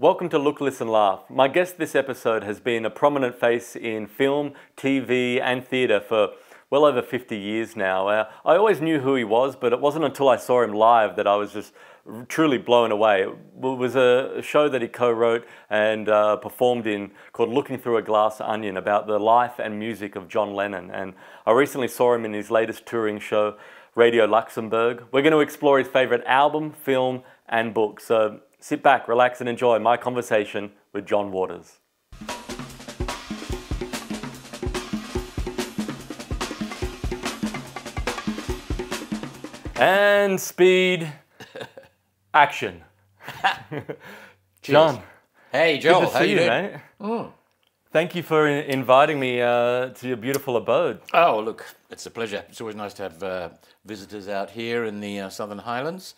Welcome to Look, Listen, Laugh. My guest this episode has been a prominent face in film, TV and theatre for well over 50 years now. I always knew who he was, but it wasn't until I saw him live that I was just truly blown away. It was a show that he co-wrote and performed in called Looking Through a Glass Onion, about the life and music of John Lennon. And I recently saw him in his latest touring show, Radio Luxembourg. We're going to explore his favourite album, film and book. So sit back, relax and enjoy my conversation with John Waters. And speed, action. John. Hey Joel, how you doing? Mate. Mm. Thank you for inviting me to your beautiful abode. Oh look, it's a pleasure. It's always nice to have visitors out here in the Southern Highlands.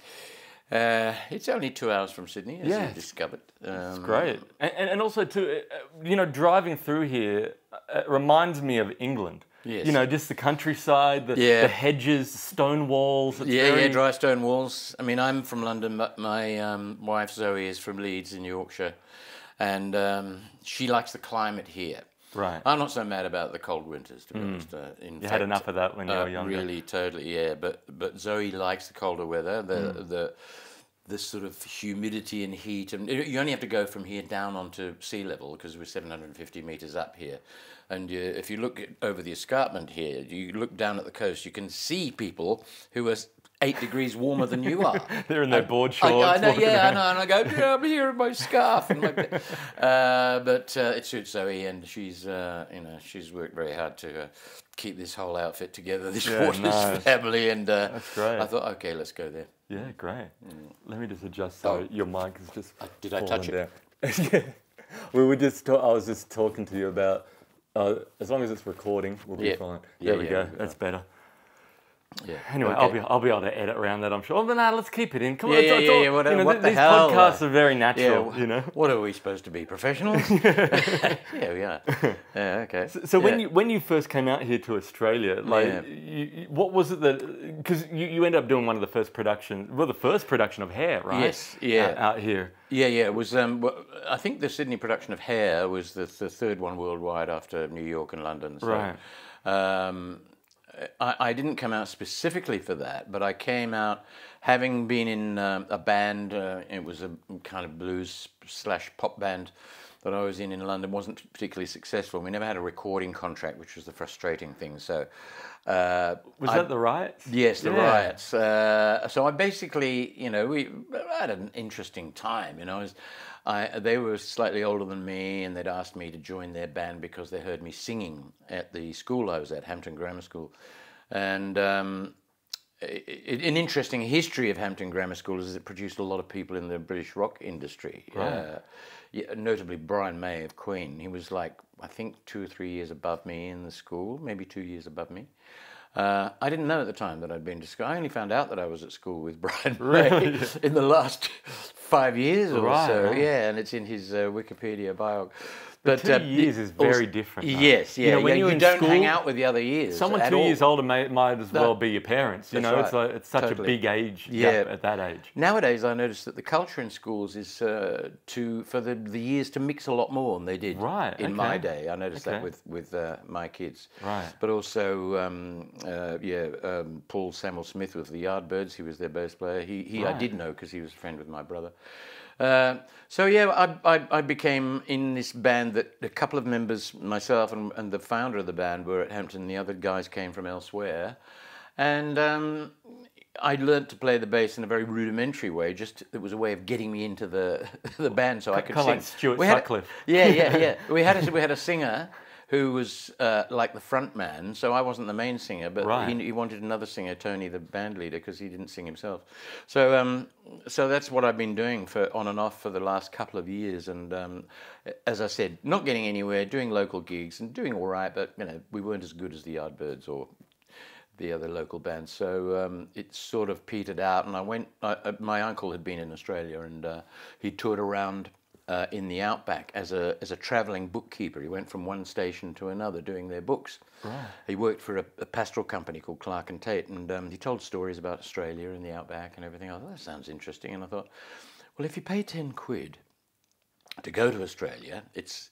It's only 2 hours from Sydney, as you discovered. It's great. And also, too, you know, driving through here reminds me of England. Yes. You know, just the countryside, the hedges, stone walls. It's dry stone walls. I mean, I'm from London, but my wife Zoe is from Leeds in Yorkshire, and she likes the climate here. Right. I'm not so mad about the cold winters, to be honest. You fact, had enough of that when you were younger. Really, totally, yeah. But Zoe likes the colder weather, the sort of humidity and heat. And you only have to go from here down onto sea level, because we're 750 metres up here. And if you look over the escarpment here, you look down at the coast, you can see people who are 8 degrees warmer than you are. They're in their board shorts. I know, yeah, around. I know. And I go, yeah, I'm here in my scarf. And like but it suits Zoe, and she's, you know, she's worked very hard to keep this whole outfit together, this Waters family. And that's great. I thought, okay, let's go there. Yeah, great. Mm. Let me just adjust so your mic is just. Did I touch it? Yeah. We were just. I was just talking to you about. As long as it's recording, we'll be fine. There we go. That's better. Yeah. Anyway, okay. I'll be able to edit around that, I'm sure. Well, no, let's keep it in. Come on. Yeah, yeah, yeah. What the hell? These podcasts are very natural, you know. What are we supposed to be, professionals? Yeah, we are. Yeah, okay. So when you first came out here to Australia, like, what was it that? Because you ended up doing one of the first productions. Well, the first production of Hair, right? Yes. Yeah. Out here. Yeah, yeah. It was. I think the Sydney production of Hair was the third one worldwide after New York and London. So, right. I didn't come out specifically for that, but I came out having been in a band. It was a kind of blues / pop band that I was in London. Wasn't particularly successful. We never had a recording contract, which was the frustrating thing. So was that the riots? Yes, the riots. So I basically, you know, I had an interesting time. You know, they were slightly older than me, and they'd asked me to join their band because they heard me singing at the school I was at, Hampton Grammar School. And an interesting history of Hampton Grammar School is it produced a lot of people in the British rock industry, notably Brian May of Queen. He was like, I think, 2 or 3 years above me in the school, maybe 2 years above me. I didn't know at the time that I'd been to school. I only found out that I was at school with Brian May in the last 5 years or so. Right. Yeah, and it's in his Wikipedia bio. But 2 years is very different. Though. Yes, yeah. You know, when you don't hang out with the other years. Someone 2 years older might as well be your parents. You know, right. It's such a big age at that age. Nowadays, I notice that the culture in schools is for the years to mix a lot more than they did in my day. I noticed that with my kids. Right. But also, Paul Samuel Smith with the Yardbirds. He was their bass player. He I did know because he was a friend with my brother. So yeah, I became in this band that a couple of members, myself and the founder of the band, were at Hampton. The other guys came from elsewhere, and I learnt to play the bass in a very rudimentary way. Just it was a way of getting me into the band, so I could sing. Like Stuart Sutcliffe. We had a singer who was like the front man, so I wasn't the main singer, but he wanted another singer, Tony, the band leader, because he didn't sing himself. So so that's what I've been doing for on and off for the last couple of years, and as I said, not getting anywhere, doing local gigs and doing all right, but you know, we weren't as good as the Yardbirds or the other local bands, so it sort of petered out, and I went, my uncle had been in Australia, and he toured around in the outback as a travelling bookkeeper. He went from one station to another doing their books. Right. He worked for a pastoral company called Clark and Tate, and he told stories about Australia and the outback and everything. I thought, that sounds interesting. And I thought, well, if you pay £10, to go to Australia, it's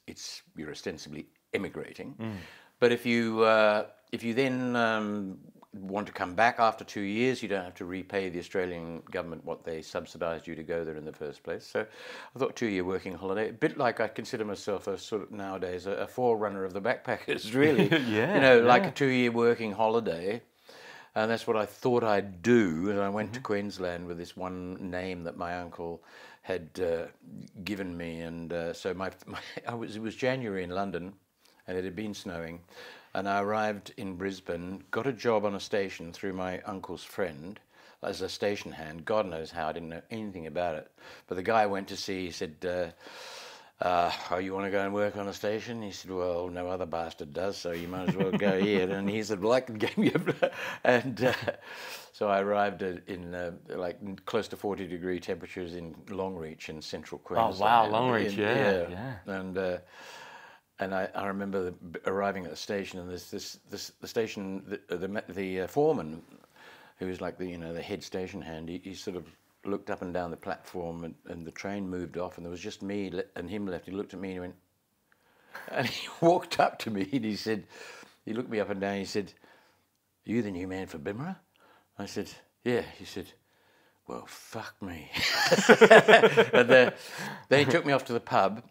you're ostensibly emigrating. Mm. But if you then want to come back after 2 years, you don't have to repay the Australian government what they subsidised you to go there in the first place. So I thought 2 year working holiday, a bit like I consider myself a sort of nowadays a forerunner of the backpackers, really. Yeah, you know, yeah. Like a 2 year working holiday. And that's what I thought I'd do. And I went to Queensland with this one name that my uncle had given me. And so it was January in London, and it had been snowing. And I arrived in Brisbane, got a job on a station through my uncle's friend as a station hand. God knows how, I didn't know anything about it. But the guy I went to see, he said, oh, you want to go and work on a station? He said, well, no other bastard does, so you might as well go here. And he said, well, I can give you a... And so I arrived in like close to 40-degree temperatures in Longreach in central Queensland. Oh, wow, Longreach, yeah. And I remember arriving at the station, and the foreman, who was like the head station hand, he sort of looked up and down the platform, and the train moved off, and there was just me and him left. He looked at me and he went, and he walked up to me and he said, he looked me up and down, he said, "Are you the new man for Bimmera?" I said, "Yeah." He said, "Well, fuck me." And then he took me off to the pub,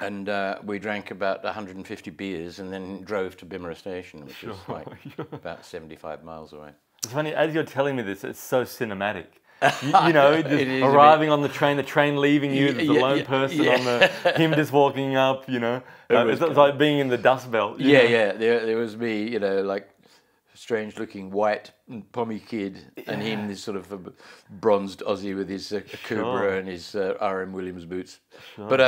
and we drank about 150 beers and then drove to Bimmera station, which is like about 75 miles away. It's funny, as you're telling me this, it's so cinematic. You know, just arriving on the train leaving you, the lone person on the... Him just walking up, you know. It's like being in the dust belt. Yeah, there was me, you know, like strange-looking white pommy kid, and him, this sort of bronzed Aussie with his Cobra and his R.M. Williams boots. Sure. But,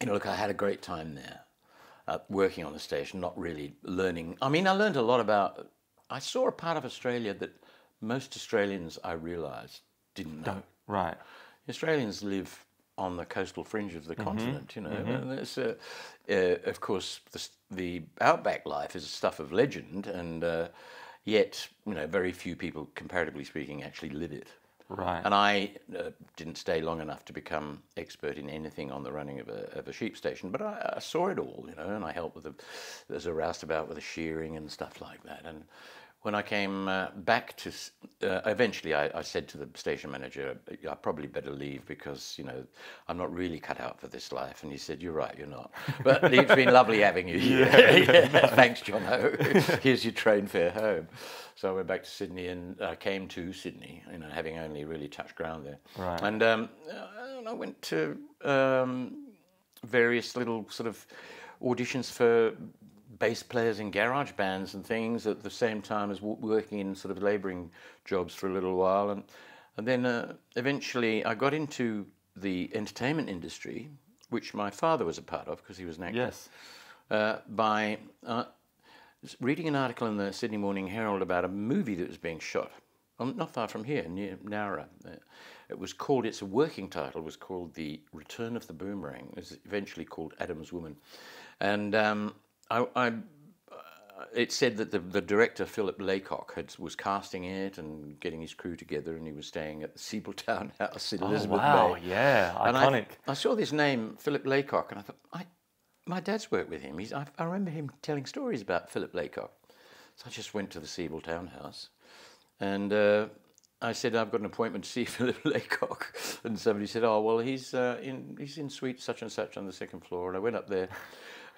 you know, look, I had a great time there, working on the station, not really learning. I mean, I learned a lot about... I saw a part of Australia that... most Australians, I realised, didn't know. Right. Australians live on the coastal fringe of the continent, you know. Mm-hmm. There's, of course, the outback life is stuff of legend, and yet, you know, very few people, comparatively speaking, actually live it. Right. And I didn't stay long enough to become expert in anything on the running of a sheep station, but I saw it all, you know, and I helped with there's a roustabout with the shearing and stuff like that. And when I came back to, eventually I said to the station manager, "I probably better leave because, you know, I'm not really cut out for this life." And he said, "You're right, you're not. But it's been lovely having you here." "Thanks, Jono. Here's your train fare home." So I went back to Sydney, and I came to Sydney, you know, having only really touched ground there. Right. And I went to various little sort of auditions for bass players in garage bands and things at the same time as working in sort of labouring jobs for a little while, and then eventually I got into the entertainment industry, which my father was a part of because he was an actor. Yes. By reading an article in the Sydney Morning Herald about a movie that was being shot not far from here, near Nowra. It was called, its working title was called The Return of the Boomerang. It was eventually called Adam's Woman, and it said that the director, Philip Leacock, was casting it and getting his crew together, and he was staying at the Sebel Town House in Elizabeth Bay. Oh, wow, yeah, iconic. I saw this name, Philip Leacock, and I thought, my dad's worked with him. I remember him telling stories about Philip Leacock. So I just went to the Sebel Town House, and I said, "I've got an appointment to see Philip Leacock." And somebody said, "Oh, well, he's in suite such and such on the second floor." And I went up there.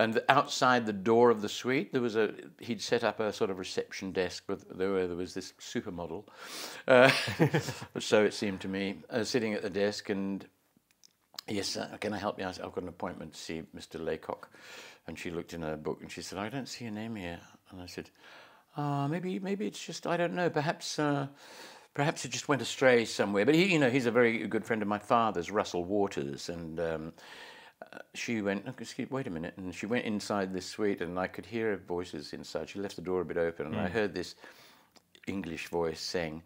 And outside the door of the suite, there was he'd set up a sort of reception desk with, there was this supermodel, so it seemed to me, sitting at the desk, and, "Yes, can I help you?" I said, "I've got an appointment to see Mr. Leacock." And she looked in her book and she said, "I don't see your name here." And I said, maybe it's just, I don't know, perhaps it just went astray somewhere." But he, you know, he's a very good friend of my father's, Russell Waters, and... she went, "Oh, excuse, wait a minute," and she went inside this suite, and I could hear her voices inside. She left the door a bit open, and I heard this English voice saying,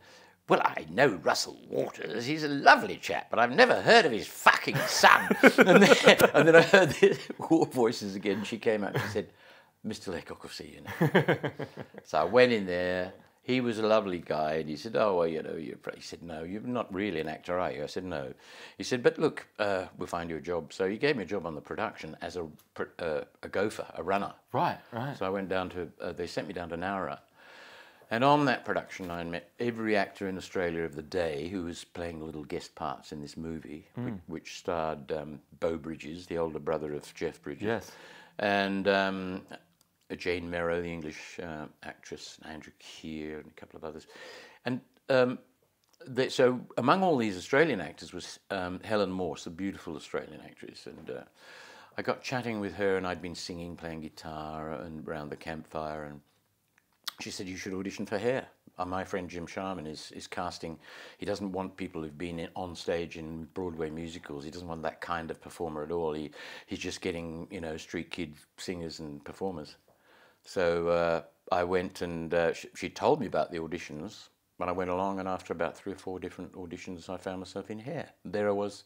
"Well, I know Russell Waters. He's a lovely chap, but I've never heard of his fucking son." and then I heard these voices again. She came out and she said, "Mr. Leacock will see you now." So I went in there. he was a lovely guy, and he said, oh, well, you know, he said, no, you're not really an actor, are you? I said, no. He said, but look, we'll find you a job. So he gave me a job on the production as a gopher, a runner. Right, right. So I went down to, they sent me down to Nowra. And on that production, I met every actor in Australia of the day who was playing little guest parts in this movie, which starred Beau Bridges, the older brother of Jeff Bridges. Yes. And Jane Merrow, the English actress, Andrew Keir, and a couple of others. And so among all these Australian actors was Helen Morse, a beautiful Australian actress. And I got chatting with her, and I'd been singing, playing guitar, and around the campfire, and she said, you should audition for Hair. My friend Jim Sharman is casting. He doesn't want people who've been on stage in Broadway musicals. He doesn't want that kind of performer at all. He's just getting, you know, street kid singers and performers. So I went, and she told me about the auditions, but I went along, and after about 3 or 4 different auditions, I found myself in Hair. There I was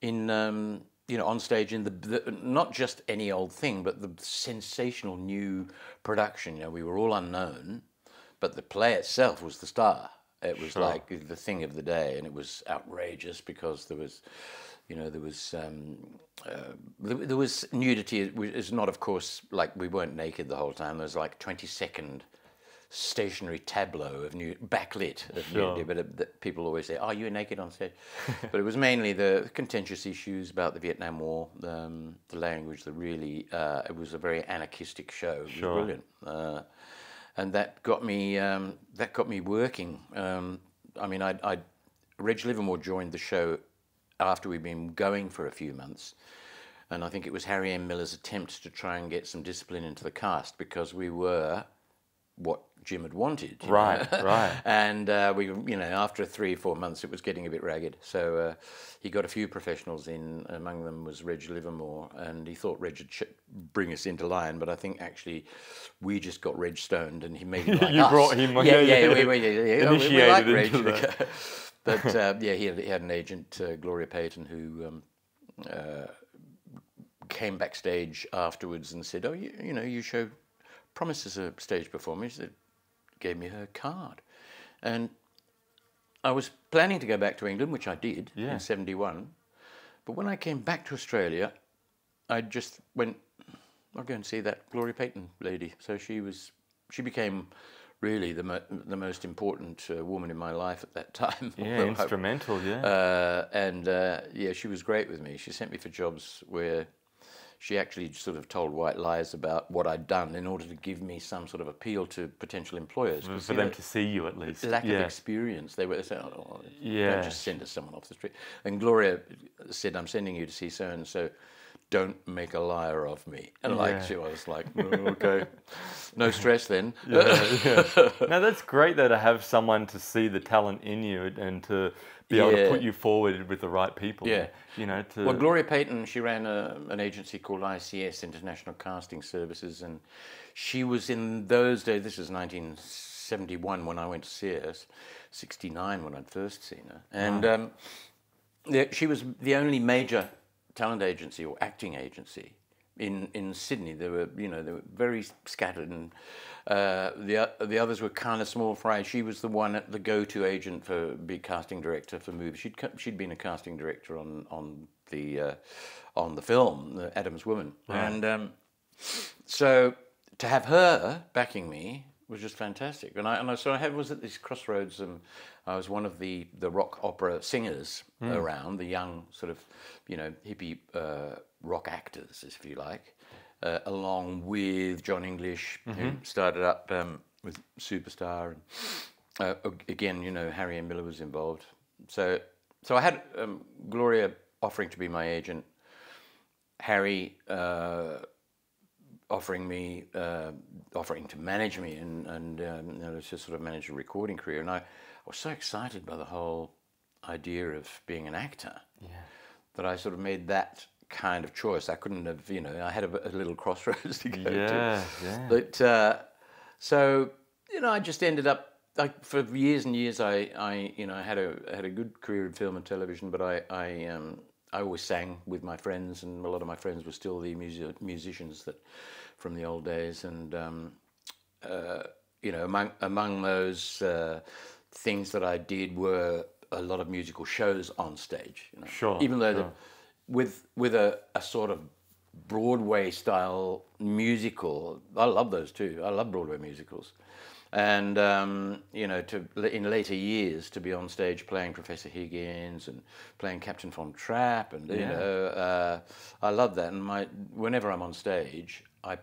in... you know, on stage in the not just any old thing, but the sensational new production. You know, we were all unknown, but the play itself was the star. It was like the thing of the day, and it was outrageous because there was, you know, there was nudity. It's not, of course, like we weren't naked the whole time. There was like 20-second. Stationary tableau of new backlit of nudity, but people always say, "Oh, you're naked on stage." But it was mainly the contentious issues about the Vietnam War, the language. The really, it was a very anarchistic show. It was brilliant, and that got me. That got me working. I mean, Reg Livermore joined the show after we'd been going for a few months. And I think it was Harry M. Miller's attempt to try and get some discipline into the cast, because we were what Jim had wanted. Right, right. And we, you know, after 3 or 4 months, it was getting a bit ragged. So he got a few professionals in, among them was Reg Livermore, and he thought Reg would bring us into line, but I think actually we just got Reg stoned and he made it like you us. Brought him, yeah. We like Reg. But yeah, he had an agent, Gloria Payton, who came backstage afterwards and said, oh, you know, you show promised as a stage performance, that gave me her card. And I was planning to go back to England, which I did in 71. But when I came back to Australia, I just went, I'll go and see that Gloria Payton lady. So she became really the most important woman in my life at that time. Yeah, instrumental, yeah. Yeah, she was great with me. She sent me for jobs where she actually sort of told white lies about what I'd done in order to give me some sort of appeal to potential employers. Well, for them to see you, at least. Lack of experience. They said, oh, don't just send us someone off the street. And Gloria said, I'm sending you to see so-and-so. Don't make a liar of me. And I was like, oh, okay, no stress then. Now, that's great though, to have someone to see the talent in you and to be able to put you forward with the right people. Yeah. You know, well, Gloria Payton, she ran an agency called ICS, International Casting Services, and she was in those days, this was 1971 when I went to see her, 69 when I'd first seen her. And she was the only major talent agency or acting agency in Sydney. They were very scattered, and the others were kind of small fry. She was the one, the go-to agent for big casting director for movies. She'd been a casting director on the film the Adam's Woman, and so to have her backing me was just fantastic. And I was at these crossroads, and I was one of the rock opera singers around, the young sort of, you know, hippie rock actors, if you like, along with John English, who started up with Superstar. And, again, you know, Harry M. Miller was involved. So I had Gloria offering to be my agent, Harry offering to manage me, and you know, to sort of manage a recording career. And I was so excited by the whole idea of being an actor that I sort of made that kind of choice. I couldn't have, you know, I had a little crossroads to go to. Yeah. But so, you know, I just ended up, like, for years and years, I had a good career in film and television, but I always sang with my friends, and a lot of my friends were still the musicians from the old days. And you know, among those things that I did were a lot of musical shows on stage. You know? Sure. Even though with a sort of Broadway style musical, I love those too. I love Broadway musicals, and you know, in later years to be on stage playing Professor Higgins and playing Captain Von Trapp, and you know, I love that. And whenever I'm on stage, I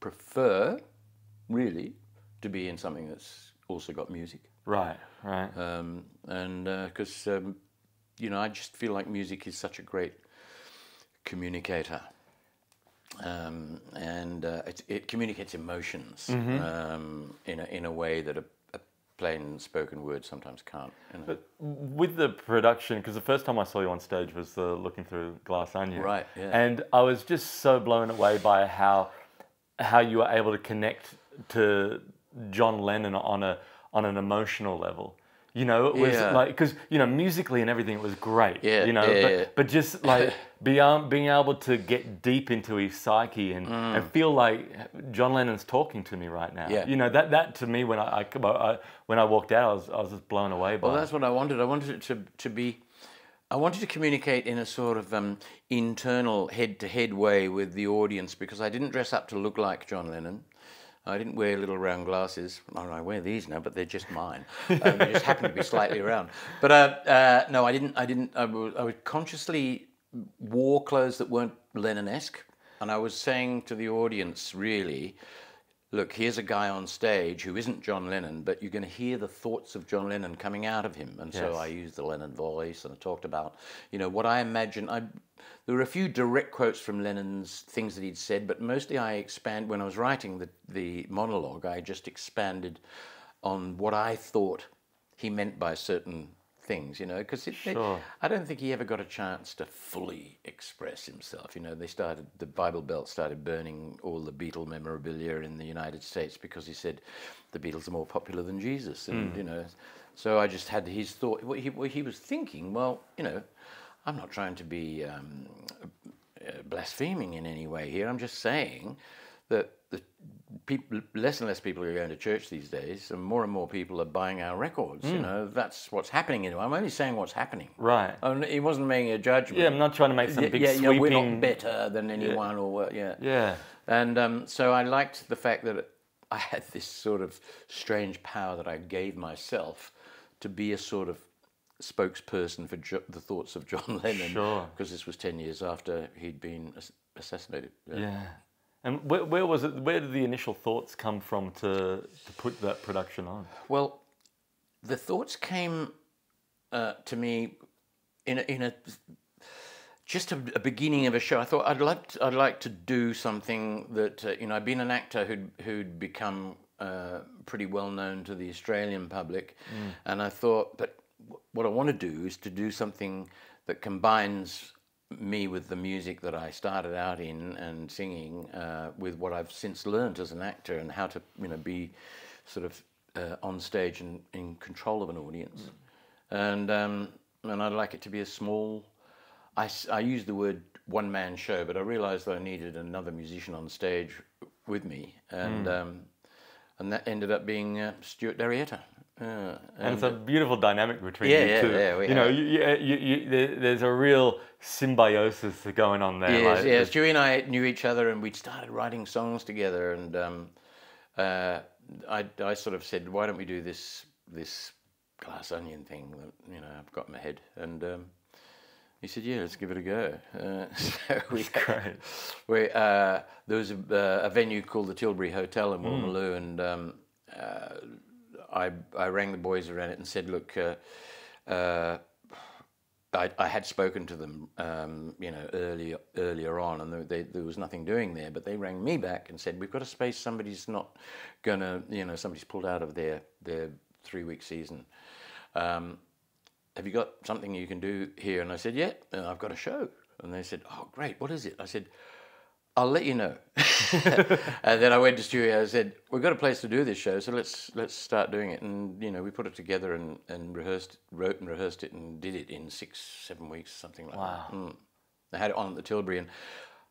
prefer really to be in something that's also got music. Right, right. Because you know, I just feel like music is such a great communicator. It communicates emotions in a way that a plain spoken word sometimes can't. You know? But with the production, because the first time I saw you on stage was the Looking Through Glass Onion. Right, yeah. And I was just so blown away by how you were able to connect to John Lennon on an emotional level. You know, it was like, because, you know, musically and everything, it was great, you know, but just like being able to get deep into his psyche and feel like John Lennon's talking to me right now. Yeah. You know, that to me, when I walked out, I was just blown away by it. Well, that's what I wanted. I wanted it to communicate in a sort of internal head-to-head way with the audience, because I didn't dress up to look like John Lennon. I didn't wear little round glasses. I wear these now, but they're just mine. They just happen to be slightly round. But no, I didn't. I consciously wore clothes that weren't Lennon-esque, and I was saying to the audience, really, look, here's a guy on stage who isn't John Lennon, but you're going to hear the thoughts of John Lennon coming out of him. And so I used the Lennon voice, and I talked about, you know, what I imagine. There were a few direct quotes from Lennon's things that he'd said, but mostly when I was writing the monologue, I just expanded on what I thought he meant by certain things, you know, because I don't think he ever got a chance to fully express himself. You know, the Bible Belt started burning all the Beatle memorabilia in the United States because he said the Beatles are more popular than Jesus, and you know, so I just had his thought. He was thinking, well, you know, I'm not trying to be blaspheming in any way here. I'm just saying that less and less people are going to church these days, and more people are buying our records. You know, that's what's happening. I'm only saying what's happening. Right. He wasn't making a judgment. Yeah, I'm not trying to make some big sweeping. Yeah, we're not better than anyone, or And so I liked the fact that I had this sort of strange power that I gave myself to be a sort of spokesperson for the thoughts of John Lennon. Sure. Because this was 10 years after he'd been assassinated. Yeah. And where was it? Where did the initial thoughts come from to put that production on? Well, the thoughts came to me in a beginning of a show. I thought I'd like to do something that you know, I'd been an actor who'd become pretty well known to the Australian public, and I thought, but what I want to do is to do something that combines me with the music that I started out in and singing with what I've since learned as an actor and how to, you know, be sort of on stage and in control of an audience. And I'd like it to be a small, I use the word one-man show, but I realized that I needed another musician on stage with me, and that ended up being Stewart D'Arrietta. And it's a beautiful dynamic between you two. There's a real symbiosis going on there. Yes, like, yes. Stewie and I knew each other, and we'd started writing songs together. And I sort of said, "Why don't we do this Glass Onion thing that, you know, I've got in my head?" And he said, "Yeah, let's give it a go." So there was a venue called the Tilbury Hotel in Walmaloo, and I rang the boys around it and said, look, I had spoken to them, you know, earlier on, and there was nothing doing there, but they rang me back and said, we've got a space, somebody's not going to, you know, somebody's pulled out of their 3-week season. Have you got something you can do here? And I said, yeah, I've got a show. And they said, oh, great, what is it? I said, I'll let you know. And then I went to studio and said, we've got a place to do this show, so let's start doing it. And, you know, we put it together and wrote and rehearsed it and did it in 6-7 weeks, something like that. I had it on at the Tilbury, and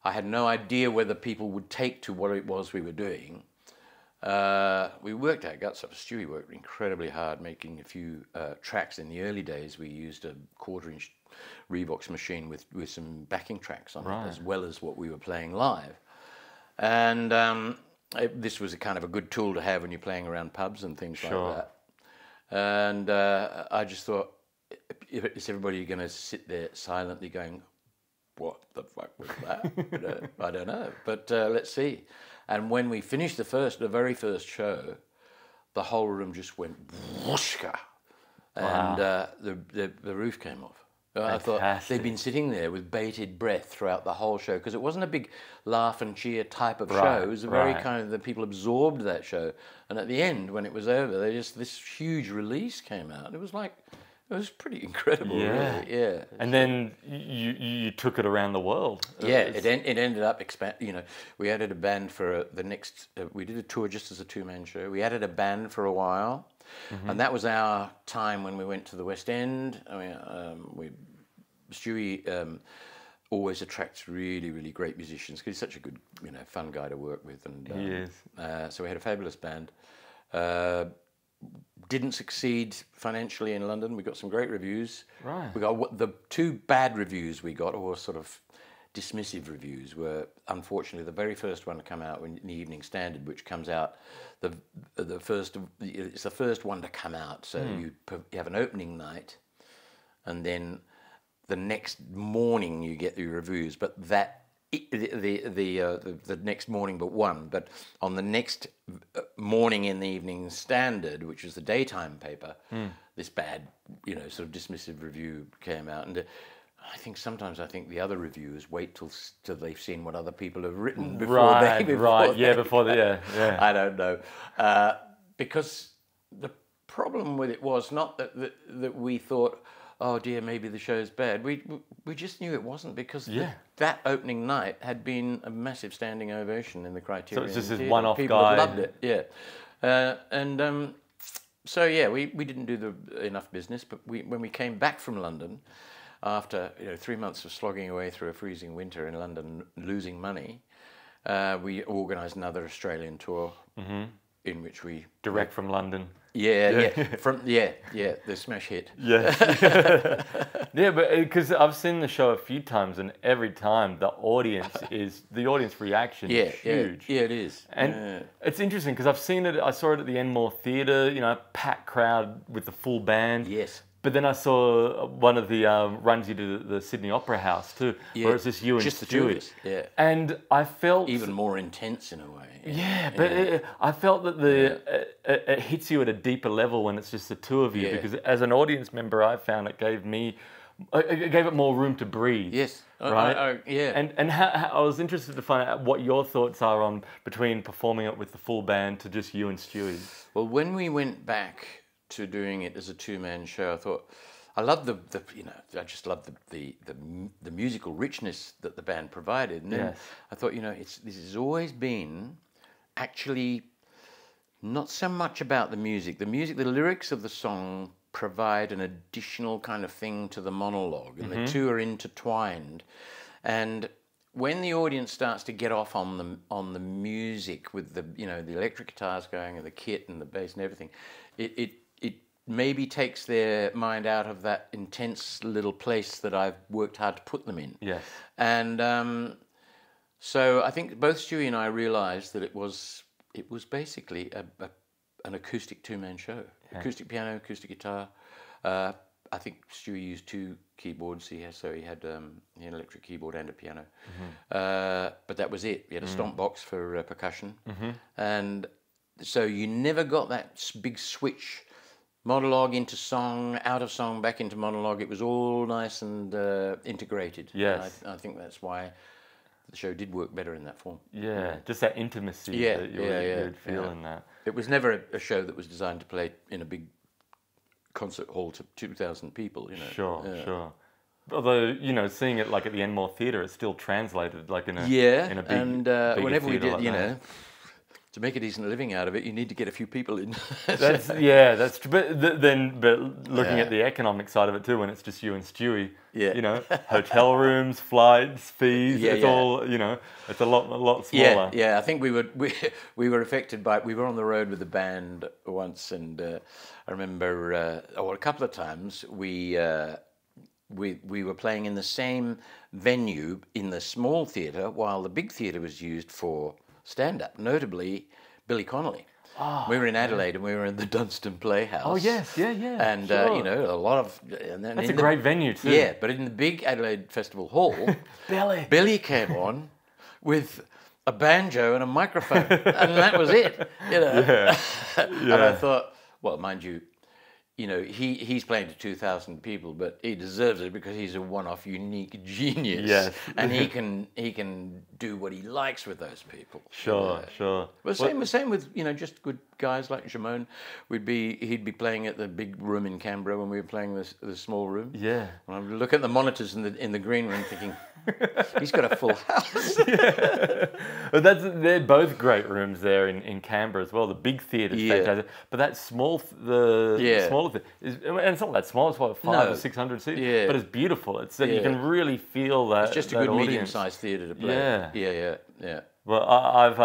I had no idea whether people would take to what it was we were doing. We worked our guts up. Stewie worked incredibly hard making a few tracks. In the early days, we used a quarter-inch Revox machine with some backing tracks on it, as well as what we were playing live. And this was a kind of a good tool to have when you're playing around pubs and things like that. And I just thought, is everybody going to sit there silently going, what the fuck was that? I don't know, but let's see. And when we finished the very first show, the whole room just went whooshka, and the roof came off. Fantastic. I thought they'd been sitting there with bated breath throughout the whole show, because it wasn't a big laugh and cheer type of show. It was a very kind of, the people absorbed that show. And at the end, when it was over, they just, this huge release came out. It was like, it was pretty incredible, really. Yeah. And then you took it around the world. Yeah, it ended up expanding. You know, we added a band for the next. We did a tour just as a two-man show. We added a band for a while, and that was our time when we went to the West End. I mean, Stewie always attracts really, really great musicians because he's such a good, you know, fun guy to work with. And he is. So we had a fabulous band. Didn't succeed financially in London. We got some great reviews. We got the two bad reviews we got, or sort of dismissive reviews, were unfortunately the very first one to come out in the Evening Standard, which comes out it's the first one to come out. So you have an opening night, and then the next morning you get the reviews. But that. The next morning but one, but on the next morning in the Evening Standard, which was the daytime paper, this bad, you know, sort of dismissive review came out. And I think sometimes the other reviewers wait till they've seen what other people have written before they. I don't know, because the problem with it was not that we thought, oh dear, maybe the show's bad. We just knew it wasn't, because that opening night had been a massive standing ovation in the Criterion. So it's just this one-off guy. People loved it, so yeah, we didn't do enough business, but when we came back from London, after 3 months of slogging away through a freezing winter in London, losing money, we organised another Australian tour in which we... Direct from London. The smash hit. But because I've seen the show a few times, and every time the audience reaction is huge. Yeah, it is. And it's interesting because I've seen it. I saw it at the Enmore Theatre. You know, packed crowd with the full band. Yes. But then I saw one of the runs you did at the Sydney Opera House too, where it's just you and Stewart. And I felt... Even more intense in a way. I felt that it hits you at a deeper level when it's just the two of you, because as an audience member, I found it gave it more room to breathe. Yes. Right? And I was interested to find out what your thoughts are on between performing it with the full band to just you and Stewie. Well, when we went back... to doing it as a two-man show, I thought, I love the musical richness that the band provided. And then I thought, this has always been actually not so much about the music. The lyrics of the song provide an additional kind of thing to the monologue, and the two are intertwined. And when the audience starts to get off on the music with the electric guitars going and the kit and the bass and everything, it maybe takes their mind out of that intense little place that I've worked hard to put them in. Yes. And so I think both Stewie and I realised that it was basically an acoustic two-man show. Okay. Acoustic piano, acoustic guitar. I think Stewie used two keyboards. He had an electric keyboard and a piano. But that was it. He had a stomp box for percussion. And so you never got that big switch... monologue into song, out of song, back into monologue. It was all nice and integrated. Yes. And I think that's why the show did work better in that form. Yeah, just that intimacy that you would feel in that. It was never a show that was designed to play in a big concert hall to 2,000 people, Sure. Although, seeing it like at the Enmore Theatre, it's still translated like in a big theatre. And whenever we did, to make a decent living out of it, you need to get a few people in. That's true. But looking at the economic side of it too, when it's just you and Stewie, you know, hotel rooms, flights, fees, it's all, you know, it's a lot smaller. Yeah, I think we were affected by it. We were on the road with the band once, and I remember, or a couple of times, we were playing in the same venue in the small theatre while the big theatre was used for stand-up, notably Billy Connolly. Oh, we were in Adelaide and we were in the Dunstan Playhouse. Oh, yes, yeah. And, you know, a lot of... And then that's a great venue, too. Yeah, but in the big Adelaide Festival Hall, Billy came on with a banjo and a microphone, and that was it, you know. And I thought, well, mind you, you know, he's playing to 2,000 people, but he deserves it because he's a one-off, unique genius. Yes. And he can do what he likes with those people. Sure, sure. Well, same with, you know, just good guys like Jamone. He'd be playing at the big room in Canberra when we were playing the small room. Yeah. And I would look at the monitors in the green room, thinking, he's got a full house. But they're both great rooms there in Canberra as well. The big theatre is fantastic, but that smaller theatre, and it's not that small. It's what, 500 or 600 seats, but it's beautiful. It's you can really feel that. It's just a good medium-sized theatre to play. Yeah. Well, I've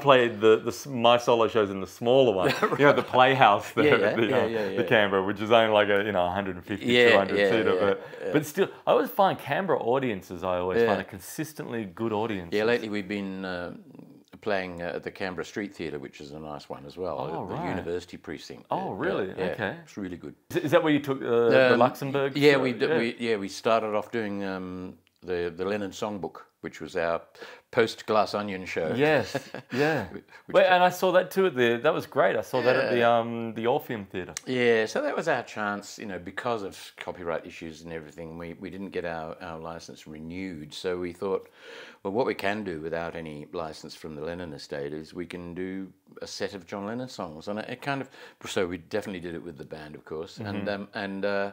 played my solo shows in the smaller one, you know, the Playhouse there, the Canberra, which is only like a 150, 200 seater, but still, I always find Canberra audiences. I always find a consistently good audience. Yeah, lately we've been playing at the Canberra Street Theatre, which is a nice one as well, the University Precinct. Oh, really? Okay, it's really good. Is that where you took the Luxembourg? Yeah, we started off doing the Lennon Songbook, which was our post-Glass Onion show. Yes, yeah. And I saw that too. That was great. I saw that at the Orpheum Theatre. Yeah, so that was our chance, you know, because of copyright issues and everything, we didn't get our licence renewed. So we thought, well, what we can do without any licence from the Lennon estate is we can do a set of John Lennon songs. And it kind of... So we definitely did it with the band, of course. Mm-hmm.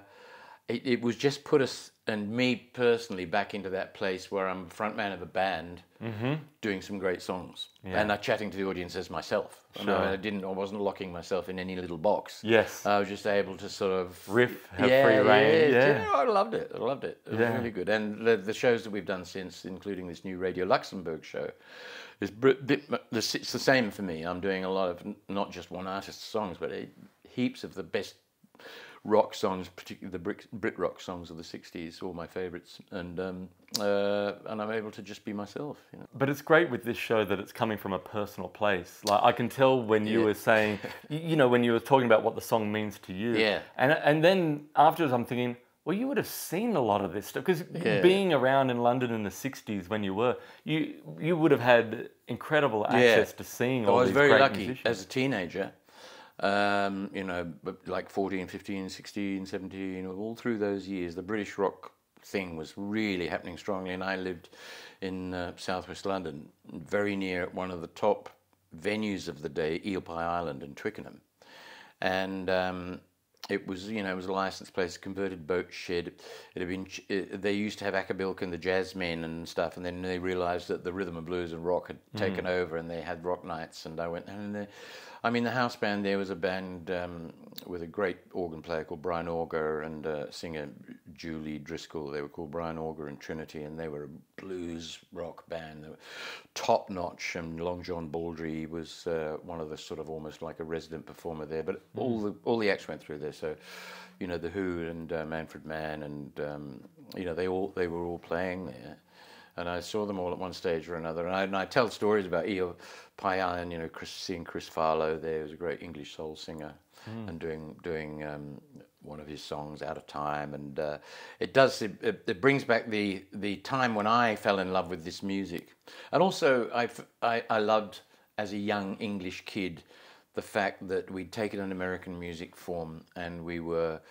It was just put us and me personally back into that place where I'm frontman of a band, doing some great songs, and I'm chatting to the audience as myself. Sure. And I wasn't locking myself in any little box. Yes, I was just able to sort of riff, have free reign. Yeah. I loved it. It was really good. And the shows that we've done since, including this new Radio Luxembourg show, it's the same for me. I'm doing a lot of not just one artist's songs, but heaps of the best rock songs, particularly the Brit rock songs of the 60s, all my favourites, and I'm able to just be myself. You know. But it's great with this show that it's coming from a personal place. Like, I can tell when you were saying, you know, when you were talking about what the song means to you. Yeah. And then afterwards I'm thinking, well, you would have seen a lot of this stuff, because being around in London in the 60s when you were, you would have had incredible access to seeing all these great musicians. I was very lucky as a teenager. You know, like 14, 15, 16, 17, all through those years, the British rock thing was really happening strongly, and I lived in southwest London, very near one of the top venues of the day, Eel Pie Island in Twickenham, and it was a licensed place, converted boat shed. It had been. They used to have Acapulco and the Jazzmen and stuff, and then they realised that the rhythm and blues and rock had taken over, and they had rock nights. And I went, the house band there was a band with a great organ player called Brian Auger and singer Julie Driscoll. They were called Brian Auger and Trinity, and they were a blues rock band. They were top notch, and Long John Baldry was one of the sort of almost like a resident performer there. But all the acts went through there. So, you know, The Who and Manfred Mann and, you know, they were all playing there. And I saw them all at one stage or another. And I tell stories about Eel Pie Island, you know, seeing Chris Farlow there, who was a great English soul singer, and doing one of his songs, Out of Time. And it brings back the time when I fell in love with this music. And also I loved, as a young English kid, the fact that we'd taken an American music form and we were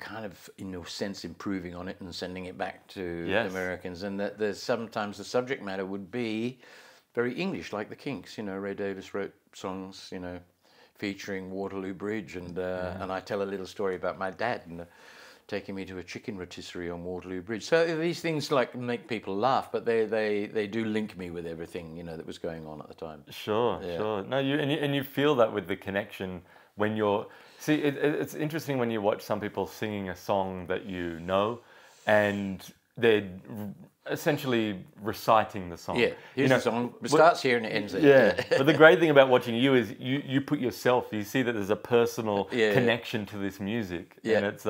kind of, in a sense, improving on it and sending it back to the Americans, and that there's sometimes the subject matter would be very English, like the Kinks. You know, Ray Davies wrote songs, you know, featuring Waterloo Bridge, and I tell a little story about my dad and taking me to a chicken rotisserie on Waterloo Bridge. So these things like make people laugh, but they do link me with everything, you know, that was going on at the time. Sure, yeah. Sure. No, you feel that with the connection when you're... See, it's interesting when you watch some people singing a song that you know and they're essentially reciting the song. Yeah, here's the song. It starts here and it ends there. Yeah, but the great thing about watching you is you put yourself, you see that there's a personal connection to this music. Yeah. And it's...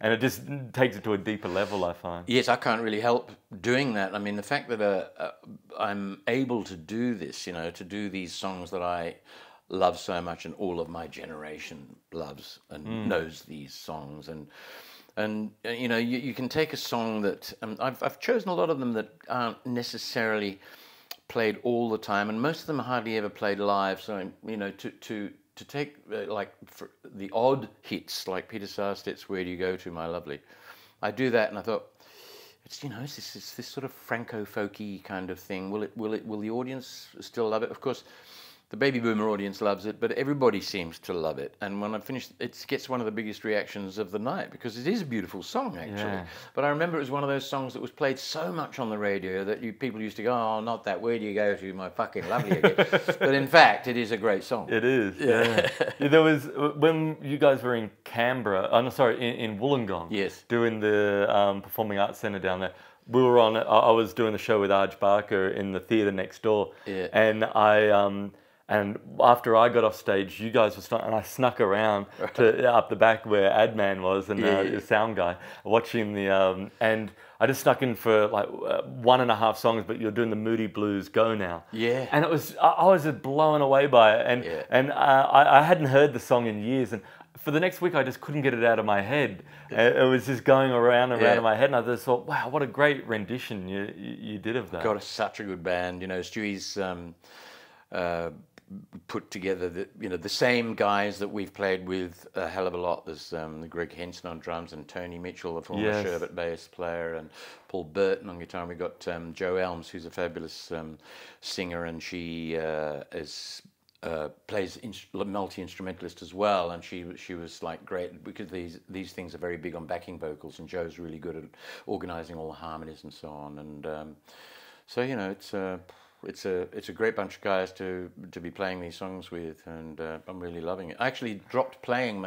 and it just takes it to a deeper level, I find. Yes, I can't really help doing that. I mean, the fact that I'm able to do this, you know, to do these songs that I love so much, and all of my generation loves and knows these songs. And you know, you can take a song that... I've chosen a lot of them that aren't necessarily played all the time, and most of them are hardly ever played live, so, you know, to take like for the odd hits, like Peter Sarstedt's "Where Do You Go To, My Lovely," I do that, and I thought, it's, you know, it's this sort of Franco-folky kind of thing. Will the audience still love it? Of course, the baby boomer audience loves it, but everybody seems to love it. And when I finished, it gets one of the biggest reactions of the night, because it is a beautiful song, actually. Yeah. But I remember it was one of those songs that was played so much on the radio that people used to go, "Oh, not that. Where do you go to, my fucking lovely again?" But in fact, it is a great song. It is. Yeah. Yeah. There was, when you guys were in Canberra, oh, no, sorry, in Wollongong, yes, doing the Performing Arts Centre down there. We were on. I was doing the show with Arj Barker in the theatre next door, yeah, and I. And after I got off stage, you guys were starting, and I snuck around to up the back where Adman was and the sound guy, watching the, and I just snuck in for like 1.5 songs, but you're doing the Moody Blues "Go Now." Yeah. And it was, I was just blown away by it. And, yeah, and I hadn't heard the song in years. And for the next week, I just couldn't get it out of my head. It was just going around and around in my head, and I just thought, wow, what a great rendition you did of that. God, such a good band. You know, Stewie's, put together the, you know, the same guys that we've played with a hell of a lot. There's Greg Henson on drums, and Tony Mitchell, the former Sherbet bass player, and Paul Burton on guitar. And we've got Jo Elms, who's a fabulous singer, and she plays multi-instrumentalist as well, and she was like great, because these things are very big on backing vocals, and Jo's really good at organising all the harmonies and so on. And so, you know, it's a great bunch of guys to be playing these songs with, and I'm really loving it. I actually dropped playing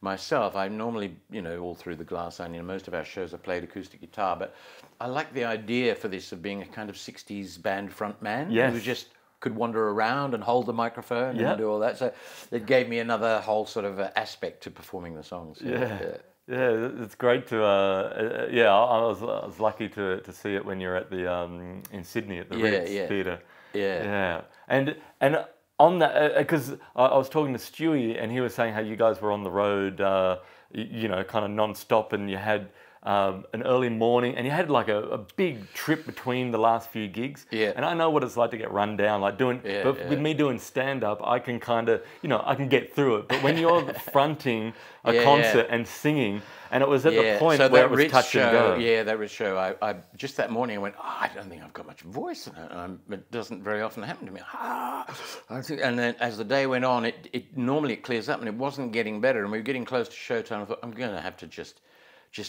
myself. I normally, you know, all through the Glass Onion, most of our shows I played acoustic guitar, but I like the idea for this of being a kind of 60s band front man who just could wander around and hold the microphone and do all that. So it gave me another whole sort of aspect to performing the songs. Yeah. Yeah, it's great to, yeah, I was lucky to see it when you're at the, in Sydney at the Ritz Theatre. Yeah. Yeah. And on that, because I was talking to Stewie, and he was saying how you guys were on the road, you know, kind of non-stop, and you had an early morning, and you had like a big trip between the last few gigs. Yeah. And I know what it's like to get run down, like doing, but with me doing stand-up, I can kind of, you know, I can get through it. But when you're fronting a concert and singing, and it was at the point where it was touch and go. Yeah, that Ritz show, I just that morning I went, oh, I don't think I've got much voice in it. It doesn't very often happen to me. And then as the day went on, it normally it clears up, and it wasn't getting better. And we were getting close to showtime. I thought, I'm going to have to just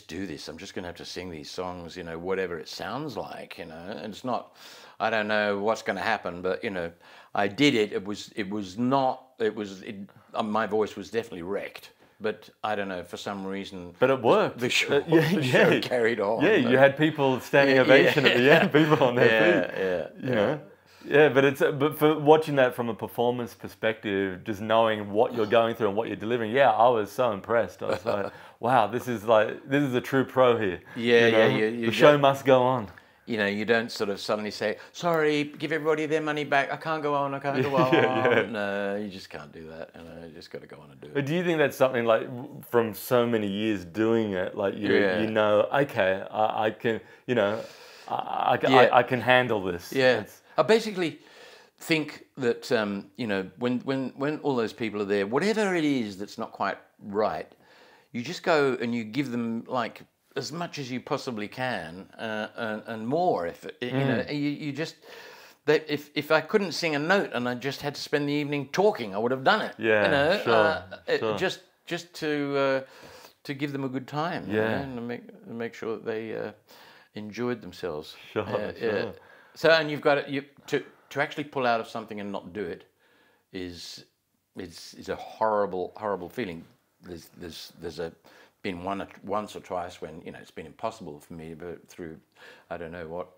do this. I'm just going to have to sing these songs, you know, whatever it sounds like, you know. And it's not, I don't know what's going to happen, but, you know, I did it. My voice was definitely wrecked. But I don't know, for some reason... But it worked. The show carried on. Yeah, you had people standing ovation at the end, people on their feet. Yeah, you know? Yeah, but it's for watching that from a performance perspective, just knowing what you're going through and what you're delivering. Yeah, I was so impressed. I was like, wow, this is a true pro here. Yeah, you know, the show must go on. You know, you don't sort of suddenly say, sorry, give everybody their money back. I can't go on. No, you just can't do that. You know, you just got to go on and do it. But do you think that's something like from so many years doing it, like you know, okay, I can, you know, I can handle this. Yeah. I basically think that, you know, when all those people are there, whatever it is that's not quite right, you just go and you give them, like, as much as you possibly can and more. If I couldn't sing a note and I just had to spend the evening talking, I would have done it. Yeah, you know, sure. Just to... to give them a good time, yeah, you know, and to make sure that they enjoyed themselves. Sure, sure. So, and you've got to, to actually pull out of something and not do it is a horrible, horrible feeling. There's been once or twice when, you know, it's been impossible for me, but through I don't know what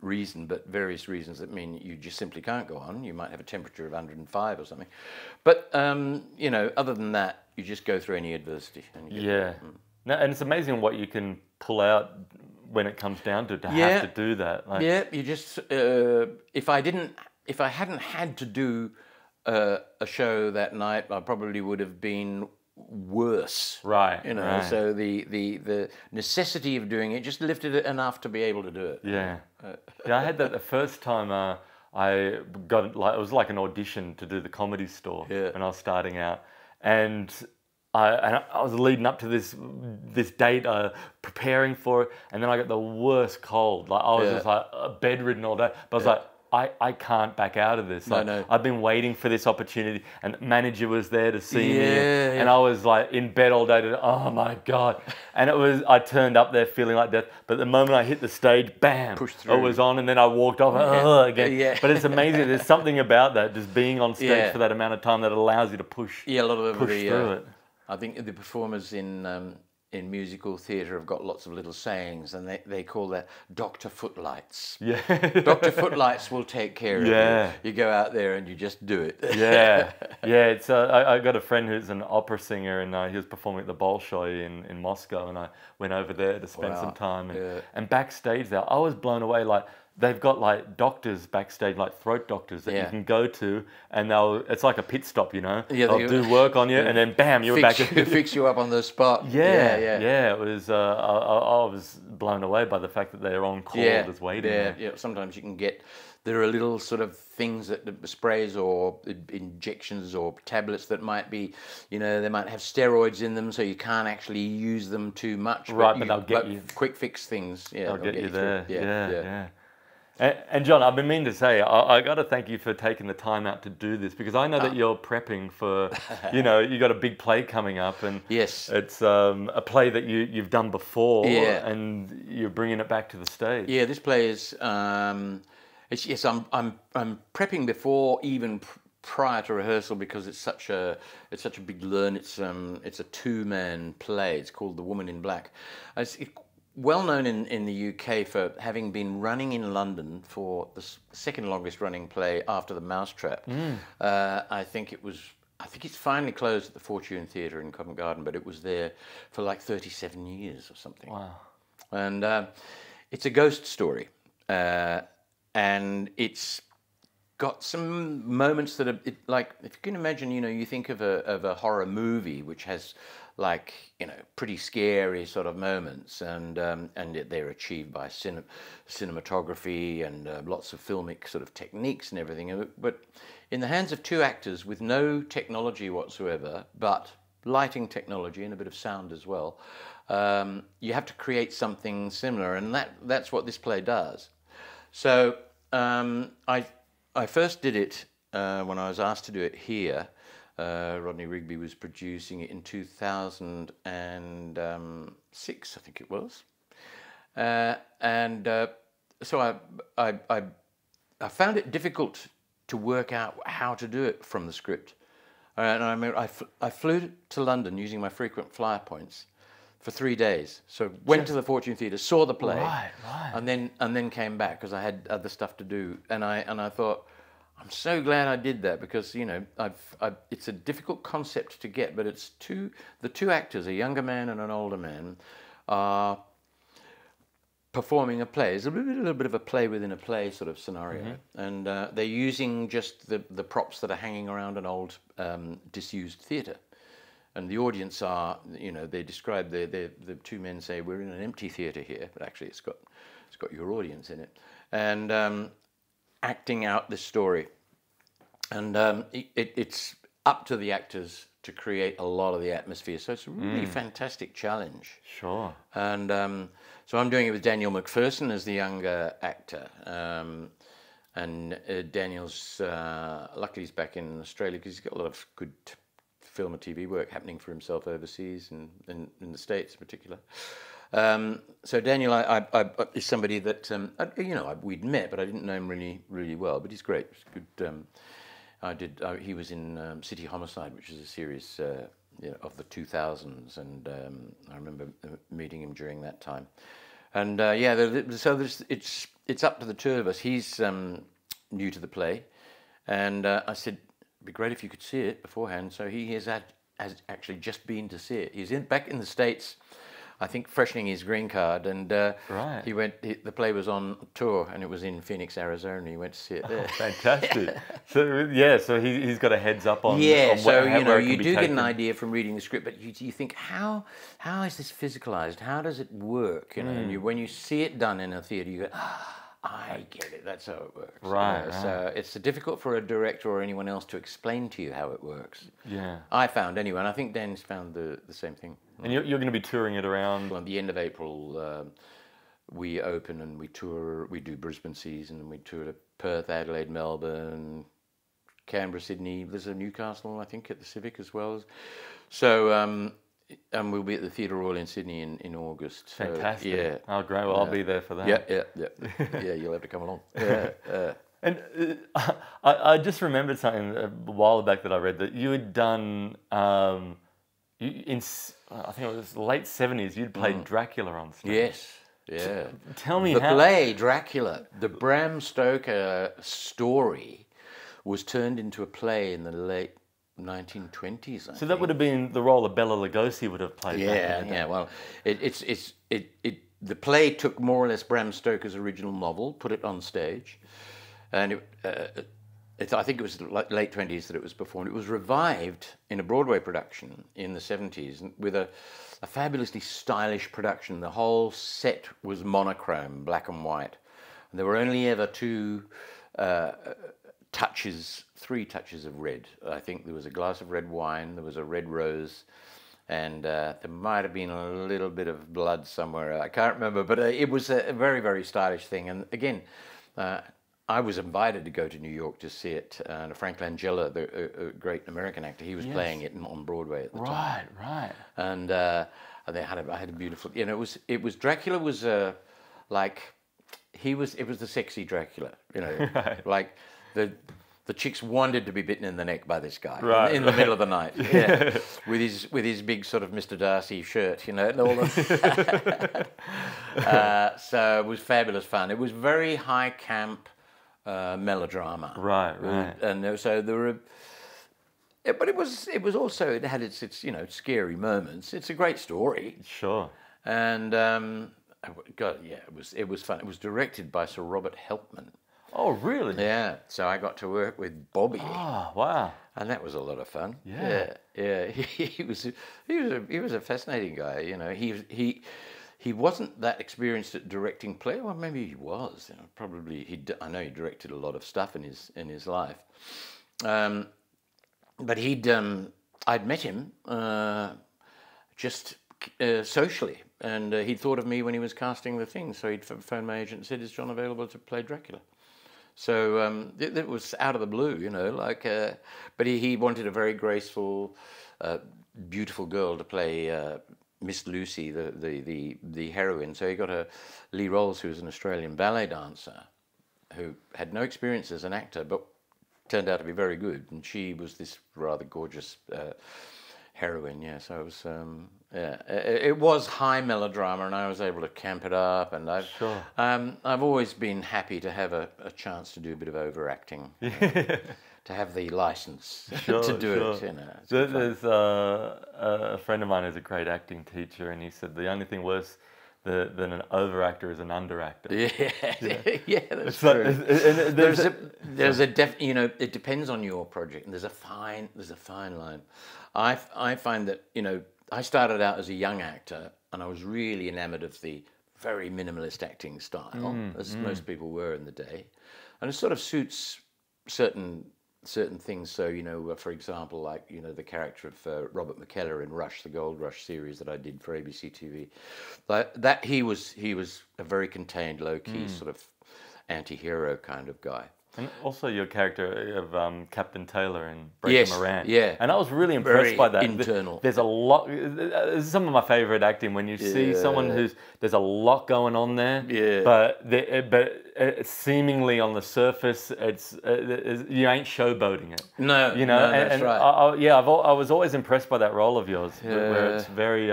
reason, but various reasons that mean you just simply can't go on. You might have a temperature of 105 or something, but you know, other than that, you just go through any adversity. And you No, and it's amazing what you can pull out when it comes down to have to do that. Like, yeah, you just if I hadn't had to do a show that night, I probably would have been worse, right? You know, right. So the necessity of doing it just lifted it enough to be able to do it. Yeah, yeah. I had that the first time. I got it was like an audition to do the Comedy Store when I was starting out, and. I was leading up to this date, preparing for it, and then I got the worst cold. Like I was just like bedridden all day. But I was like, I can't back out of this. Like, no. I've been waiting for this opportunity, and the manager was there to see me, and I was like in bed all day. Oh my god! And it was I turned up there feeling like death. But the moment I hit the stage, bam! Pushed through. It was on, and then I walked off again. Yeah. But it's amazing. There's something about that, just being on stage for that amount of time that allows you to push. Yeah, a lot of through it. I think the performers in musical theatre have got lots of little sayings, and they call that Dr. Footlights. Yeah. Dr. Footlights will take care of you. You go out there and you just do it. Yeah, yeah. It's I got a friend who's an opera singer, and he was performing at the Bolshoi in Moscow, and I went over there to spend some time. And, and backstage there, I was blown away. Like they've got like doctors backstage, like throat doctors that you can go to, and it's like a pit stop, you know. Yeah, they'll do work on you, and then bam, you're back. Fix you up on the spot. Yeah, yeah, yeah. It was. I was blown away by the fact that they're on call, just waiting. Yeah, yeah. Sometimes you can get. There are little sort of things that sprays or injections or tablets that might be, you know, they might have steroids in them, so you can't actually use them too much. Right, but they'll get you quick fix things. Yeah, they'll get you there. Yeah, yeah, yeah. And John, I've been meaning to say, I got to thank you for taking the time out to do this, because I know that you're prepping for, you know, you got a big play coming up, and it's a play that you've done before, and you're bringing it back to the stage. Yeah, this play is, I'm prepping before even prior to rehearsal, because it's such a big learn. It's a two-man play. It's called The Woman in Black. It's well known in the UK for having been running in London for the second longest running play after The Mousetrap. I think it's finally closed at the Fortune Theatre in Covent Garden, but it was there for like 37 years or something. Wow! And it's a ghost story, and it's got some moments that are like, if you can imagine, you know, you think of a horror movie which has, like, you know, pretty scary sort of moments, and they're achieved by cinematography and lots of filmic sort of techniques and everything. But in the hands of two actors with no technology whatsoever, but lighting technology and a bit of sound as well, you have to create something similar, and that's what this play does. So I first did it when I was asked to do it here. Rodney Rigby was producing it in 2006, I think it was, so I found it difficult to work out how to do it from the script, and I remember I flew to London using my frequent flyer points for 3 days. So went to the Fortune Theatre, saw the play, and then came back because I had other stuff to do, and I thought, I'm so glad I did that, because, you know, it's a difficult concept to get, but it's the two actors, a younger man and an older man, are performing a play. It's a little bit of a play within a play sort of scenario. And they're using just the props that are hanging around an old disused theatre. And the audience are, you know, they describe, the two men say, we're in an empty theatre here, but actually it's got your audience in it. And acting out this story, and it's up to the actors to create a lot of the atmosphere, so it's a really fantastic challenge. Sure. And so I'm doing it with Daniel McPherson as the younger actor, and Daniel's luckily he's back in Australia because he's got a lot of good film and TV work happening for himself overseas and in the States in particular. So Daniel is somebody that, we'd met, but I didn't know him really well, but he's great. He's good. He was in City Homicide, which is a series of the 2000s, and I remember meeting him during that time. And it's up to the two of us. He's new to the play, and I said, it'd be great if you could see it beforehand. So he has actually just been to see it. He's back in the States, I think, freshening his green card, and right. He went. The play was on tour, and it was in Phoenix, Arizona. He went to see it there. Oh, fantastic! So yeah, so he's got a heads up on. Yeah, on so what, you do get an idea from reading the script, but you think how is this physicalized? How does it work? You know, and when you see it done in a theatre, you go, I get it. That's how it works. Right. So it's difficult for a director or anyone else to explain to you how it works. Yeah. I found anyway, and I think Dan's found the same thing. And you're going to be touring it around? Well, at the end of April, we open and we tour. We do Brisbane season and we tour to Perth, Adelaide, Melbourne, Canberra, Sydney. There's a Newcastle, I think, at the Civic as well. So, and we'll be at the Theatre Royal in Sydney in August. So, fantastic. Yeah. Oh, great. Well, I'll be there for that. Yeah. Yeah, you'll have to come along. Yeah. And I just remembered something a while back that I read, that you had done... I think it was the late 70s, you'd played Dracula on stage. Yes, yeah. Tell me how... The play Dracula, the Bram Stoker story, was turned into a play in the late 1920s, I think. That would have been the role of Bela Lugosi would have played. Yeah, that, yeah, well, the play took more or less Bram Stoker's original novel, put it on stage, and I think it was the late 20s that it was performed. It was revived in a Broadway production in the 70s with a fabulously stylish production. The whole set was monochrome, black and white. And there were only ever three touches of red. I think there was a glass of red wine, there was a red rose, and there might have been a little bit of blood somewhere. I can't remember, but it was a very, very stylish thing. And again... I was invited to go to New York to see it, and Frank Langella, the great American actor, he was playing it on Broadway at the time. Right. And I had a beautiful, it was Dracula was it was the sexy Dracula, right. Like the chicks wanted to be bitten in the neck by this guy in the middle of the night, yeah, with his big sort of Mr. Darcy shirt, and all that. So it was fabulous fun. It was very high camp. Melodrama, right, and so there were, but it was also, it had its scary moments. It's a great story, sure, and God, yeah, it was fun. It was directed by Sir Robert Helpman. Oh, really? Yeah. So I got to work with Bobby. Oh, wow! And that was a lot of fun. Yeah. He was a fascinating guy. He wasn't that experienced at directing play. Well, maybe he was. Probably I know he directed a lot of stuff in his life, but I'd met him socially, and he thought of me when he was casting the thing. So he'd phoned my agent and said, "Is John available to play Dracula?" So it was out of the blue, but he wanted a very graceful, beautiful girl to play. Miss Lucy, the heroine. So he got Lee Rolls, who was an Australian ballet dancer, who had no experience as an actor, but turned out to be very good. And she was this rather gorgeous heroine. Yeah, so it was. It was high melodrama, and I was able to camp it up. And I've always been happy to have a chance to do a bit of overacting. To have the license to do it. There's a friend of mine who's a great acting teacher, and he said the only thing worse than an overactor is an underactor. That's true. It depends on your project, and there's a fine line. I find that I started out as a young actor, and I was really enamoured of the very minimalist acting style, as most people were in the day, and it sort of suits certain things. So for example, the character of Robert McKellar in Rush, the Gold Rush series that I did for ABC TV, he was a very contained, low-key sort of anti-hero kind of guy, And also your character of Captain Taylor in Breaking Moran. Yeah. And I was really impressed by that. Internal. There's a lot. This is some of my favourite acting, when you see someone who's, there's a lot going on there. Yeah. But seemingly on the surface, it's you ain't showboating it. No. You know. No, that's right. I was always impressed by that role of yours, where it's very.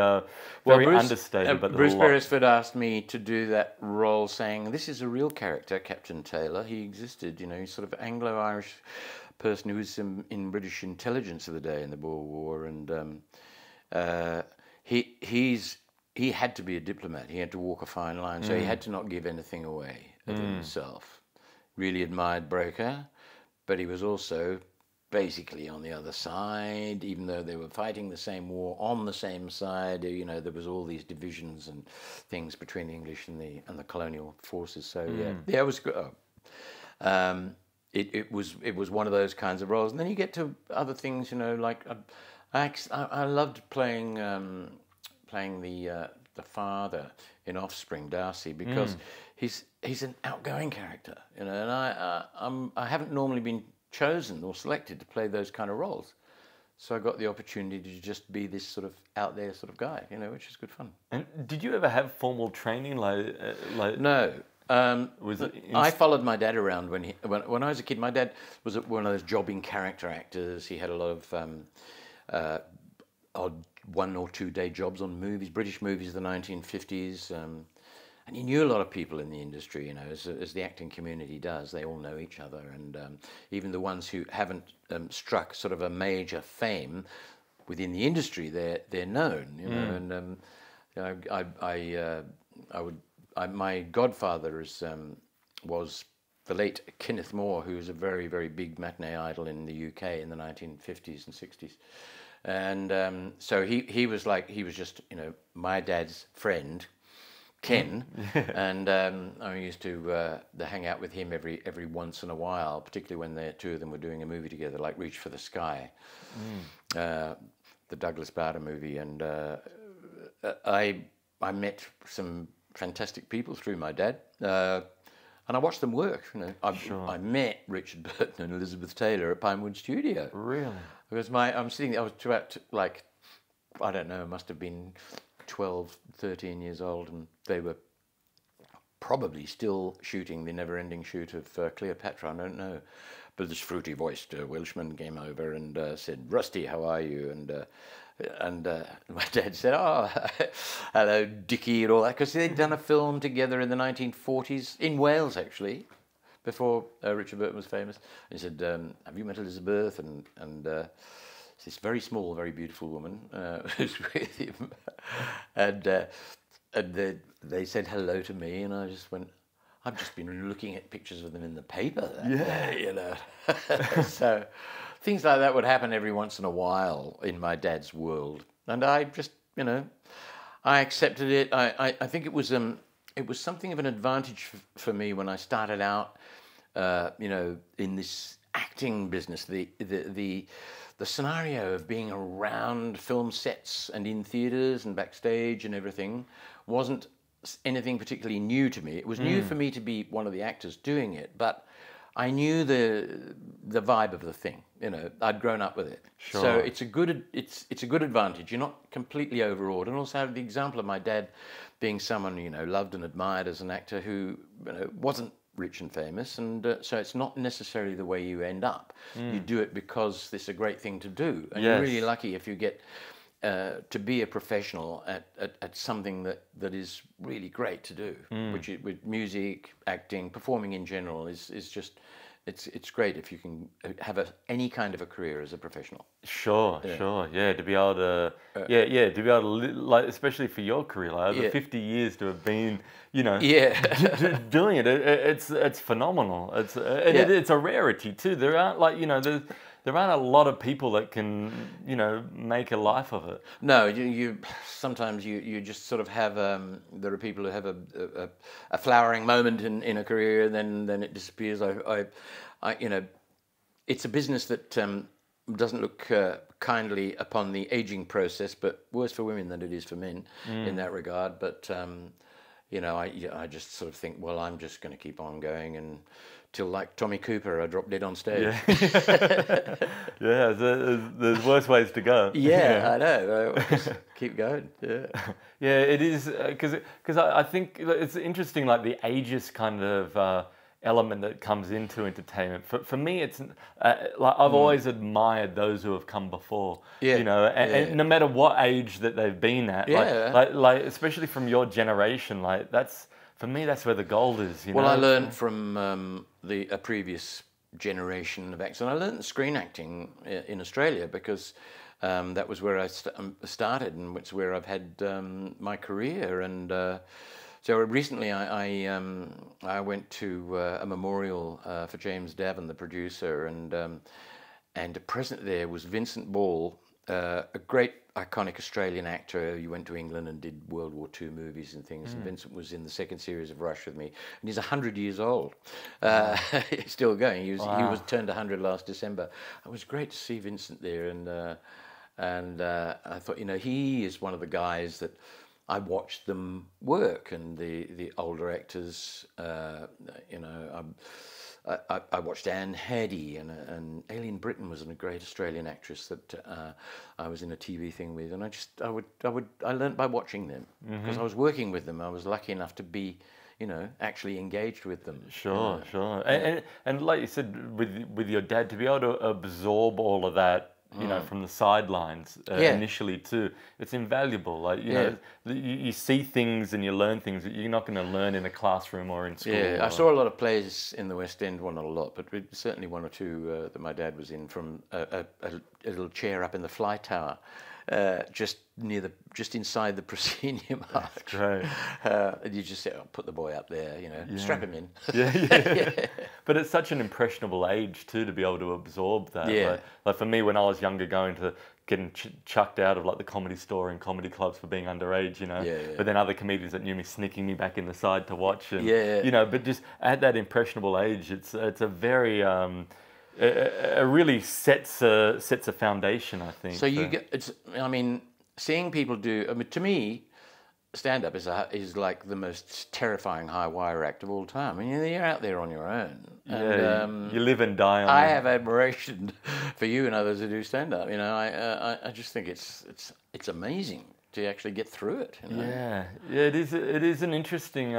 Very understated, but Bruce Beresford asked me to do that role, saying, this is a real character, Captain Taylor. He existed, you know, he's sort of Anglo-Irish person who was in British intelligence of the day in the Boer War, and he had to be a diplomat. He had to walk a fine line, so he had to not give anything away of himself. Really admired Broker, but he was also basically on the other side, even though they were fighting the same war on the same side. You know, there was all these divisions and things between the English and the colonial forces. So it was good. It was one of those kinds of roles. And then you get to other things, you know, like I loved playing the father in Offspring, Darcy, because he's an outgoing character, you know, and I haven't normally been chosen or selected to play those kind of roles. So I got the opportunity to just be this sort of out there sort of guy, you know, which is good fun. And did you ever have formal training like? No. I followed my dad around when I was a kid. My dad was one of those jobbing character actors. He had a lot of odd 1- or 2-day jobs on movies, British movies of the 1950s. And he knew a lot of people in the industry, you know, as the acting community does. They all know each other, and even the ones who haven't struck sort of a major fame within the industry, they're known, you know. And my godfather was the late Kenneth More, who was a very, very big matinee idol in the UK in the 1950s and 60s. And so he was just, you know, my dad's friend, Ken, and I used to hang out with him every once in a while, particularly when the two of them were doing a movie together, like Reach for the Sky, the Douglas Bader movie. And I met some fantastic people through my dad, and I watched them work. You know, I met Richard Burton and Elizabeth Taylor at Pinewood Studio. Really? Because I'm sitting there, I was about like, I don't know, it must have been 12, 13 years old, and they were probably still shooting the never-ending shoot of Cleopatra, I don't know. But this fruity-voiced Welshman came over and said, "Rusty, how are you?" And my dad said, "Oh, hello, Dickie," and all that, because they'd done a film together in the 1940s, in Wales, actually, before Richard Burton was famous. And he said, "Have you met Elizabeth?" And this very small, very beautiful woman was with him, and they said hello to me, and I just went, I've just been looking at pictures of them in the paper that day, you know. So things like that would happen every once in a while in my dad's world, and I just, you know, I accepted it. I think it was something of an advantage for me when I started out, you know, in this acting business. The scenario of being around film sets and in theatres and backstage and everything wasn't anything particularly new to me. It was new for me to be one of the actors doing it, but I knew the vibe of the thing. You know, I'd grown up with it, so it's a good advantage. You're not completely overawed, and also I have the example of my dad being someone, you know, loved and admired as an actor who, you know, wasn't rich and famous, and so it's not necessarily the way you end up. You do it because it's a great thing to do, and you're really lucky if you get to be a professional at something that is really great to do, which is, with music, acting, performing in general, is just it's great if you can have any kind of a career as a professional. To be able to to be able to like, especially for your career, like over 50 years to have been, you know, doing it, it's phenomenal. It's a rarity too. There aren't, like, you know, there aren't a lot of people that can, you know, make a life of it. No, you sometimes you just sort of have, there are people who have a flowering moment in a career, and then it disappears. You know, it's a business that doesn't look kindly upon the aging process, but worse for women than it is for men in that regard. But You know, I just sort of think, well, I'm just going to keep on going and till like Tommy Cooper, I drop dead on stage. Yeah, yeah, there's worse ways to go. Yeah, yeah. I know. I just keep going. Yeah, yeah, it is because I think it's interesting, like the ageist kind of element that comes into entertainment. For me, it's like I've always admired those who have come before. Yeah, you know, and no matter what age that they've been at, yeah, like especially from your generation, like that's. For me, that's where the gold is. You know? I learned from a previous generation of actors. And I learned screen acting in Australia because that was where I started, and it's where I've had my career. And so recently, I went to a memorial for James Davin, the producer, and present there was Vincent Ball, a great iconic Australian actor. He went to England and did World War II movies and things. Mm. And Vincent was in the second series of Rush with me, and he's 100 years old, he's still going. He was wow. He was turned 100 last December. It was great to see Vincent there, and I thought, you know, he is one of the guys that I watched them work, and the older actors, you know. I watched Anne Haddie, and Aileen Britton was a great Australian actress that I was in a TV thing with, and I learnt by watching them because I was working with them. I was lucky enough to be, you know, actually engaged with them. Sure, sure, and like you said, with your dad, to be able to absorb all of that, you know, from the sidelines initially too, it's invaluable. Like, you know, you see things and you learn things that you're not going to learn in a classroom or in school. Yeah, I saw a lot of plays in the West End, well, not a lot, but certainly one or two that my dad was in, from a little chair up in the fly tower, just inside the proscenium arch. That's great. And you just say, oh, put the boy up there, you know, strap him in. Yeah, yeah. Yeah. But it's such an impressionable age too, to be able to absorb that. Yeah. Like for me, when I was younger, getting chucked out of like the Comedy Store and comedy clubs for being underage, you know. Yeah, yeah. But then other comedians that knew me sneaking me back in the side to watch, and you know. But just at that impressionable age, it's a very it really sets a foundation, I think. So you get, I mean, seeing people do. I mean, to me, stand-up is like the most terrifying high wire act of all time. I mean, you're out there on your own. And, you live and die on. I have admiration for you and others who do stand-up. You know, I just think it's amazing to actually get through it. You know? Yeah, yeah, it is an interesting.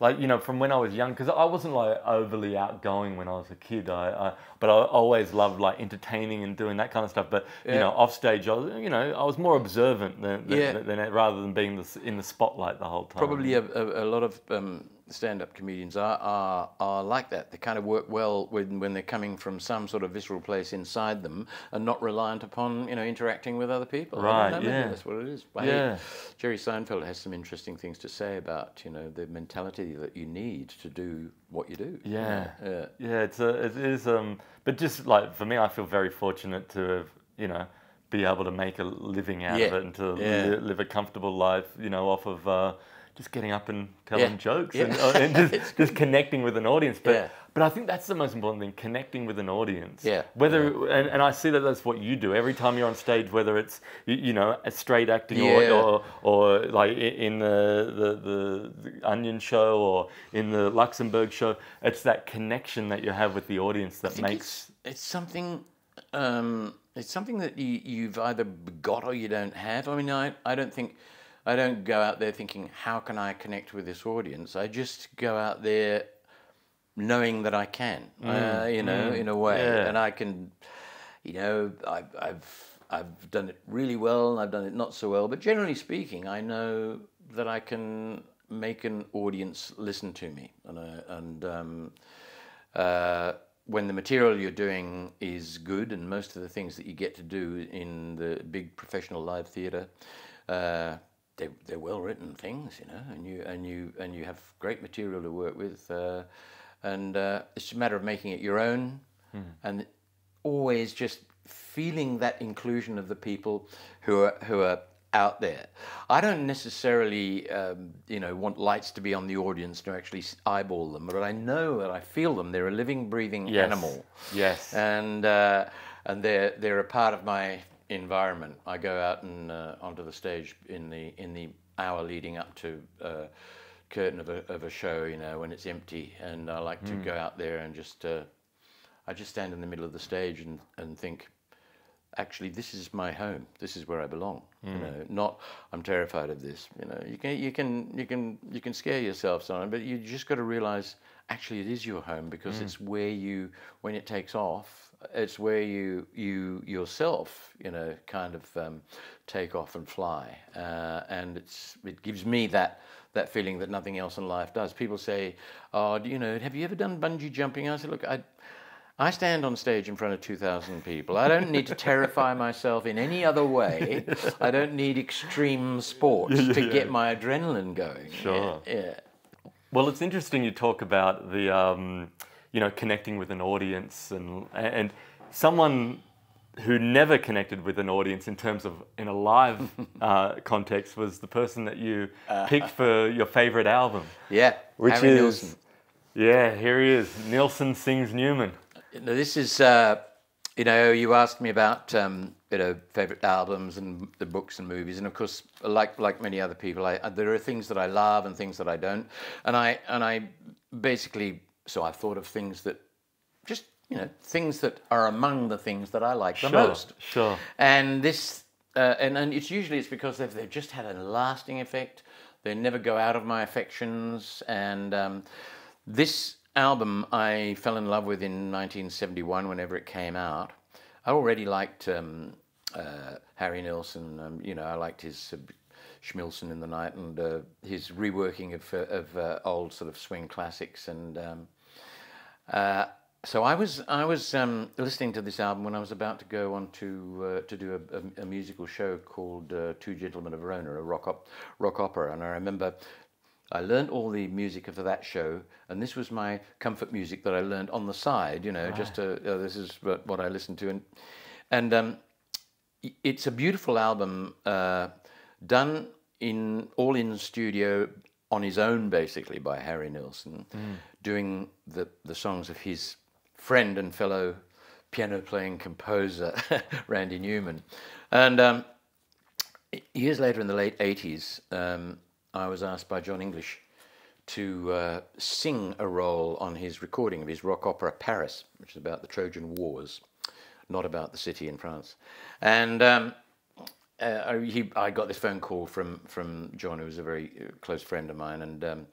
Like, you know, from when I was young, because I wasn't like overly outgoing when I was a kid. But I always loved like entertaining and doing that kind of stuff. But you know, off stage, I was more observant than rather than being in the spotlight the whole time. Probably a lot of stand-up comedians are like that. They kind of work well when they're coming from some sort of visceral place inside them and not reliant upon, you know, interacting with other people. Right. Yeah. That's what it is. Well, yeah. Jerry Seinfeld has some interesting things to say about, you know, the mentality that you need to do what you do. Yeah. Yeah. Yeah. It is. But just like for me, I feel very fortunate to have, you know, be able to make a living out of it and to live a comfortable life, you know, off of. Just getting up and telling jokes and just connecting with an audience. But but I think that's the most important thing, connecting with an audience. Yeah. And I see that that's what you do every time you're on stage, whether it's, you know, a straight acting or like in the Onion show or in the Luxembourg show, it's that connection that you have with the audience that makes. It's something. It's something that you've either got or you don't have. I mean, I don't think. I don't go out there thinking, how can I connect with this audience? I just go out there knowing that I can, you know, in a way. Yeah. And I can, you know, I've done it really well and I've done it not so well. But generally speaking, I know that I can make an audience listen to me. When the material you're doing is good, and most of the things that you get to do in the big professional live theatre, they're well-written things, you know, and you have great material to work with, it's a matter of making it your own, and always just feeling that inclusion of the people who are out there. I don't necessarily, you know, want lights to be on the audience to actually eyeball them, but I know that I feel them. They're a living, breathing animal. Yes. And they're a part of my environment. I go out and onto the stage in the hour leading up to curtain of a show, you know, when it's empty, and I like to go out there and just I just stand in the middle of the stage and think, actually, this is my home. This is where I belong. You know, not I'm terrified of this. You know, you can scare yourself, Simon, but you just got to realize actually it is your home, because it's where you, when it takes off, it's where you yourself, you know, kind of take off and fly. And it gives me that feeling that nothing else in life does. People say, oh, you know, have you ever done bungee jumping? I said, look, I stand on stage in front of 2,000 people. I don't need to terrify myself in any other way. I don't need extreme sports to get my adrenaline going. Sure. Yeah. Well, it's interesting you talk about the, you know, connecting with an audience, and someone who never connected with an audience in terms of in a live context was the person that you picked for your favourite album. Yeah, which Harry is Nilsson. Yeah, here he is. Nilsson Sings Newman. This is, you know, you asked me about, you know, favourite albums and the books and movies, and of course, like many other people, there are things that I love and things that I don't, and I basically, so I've thought of things that, just, you know, things that are among the things that I like the most. Sure. And this, and it's usually it's because they've just had a lasting effect. They never go out of my affections, and this album I fell in love with in 1971, whenever it came out. I already liked Harry Nilsson. You know, I liked his Schmilson in the Night, and his reworking of old sort of swing classics. And so I was listening to this album when I was about to go on to do a musical show called Two Gentlemen of Rona, a rock opera, and I remember. I learned all the music of that show, and this was my comfort music that I learned on the side, you know, right. Just to, this is what I listened to. And it's a beautiful album, done all in studio on his own, basically, by Harry Nilsson, doing the songs of his friend and fellow piano-playing composer, Randy Newman. And years later, in the late 80s, I was asked by John English to sing a role on his recording of his rock opera Paris, which is about the Trojan Wars, not about the city in France. And I got this phone call from John, who was a very close friend of mine, and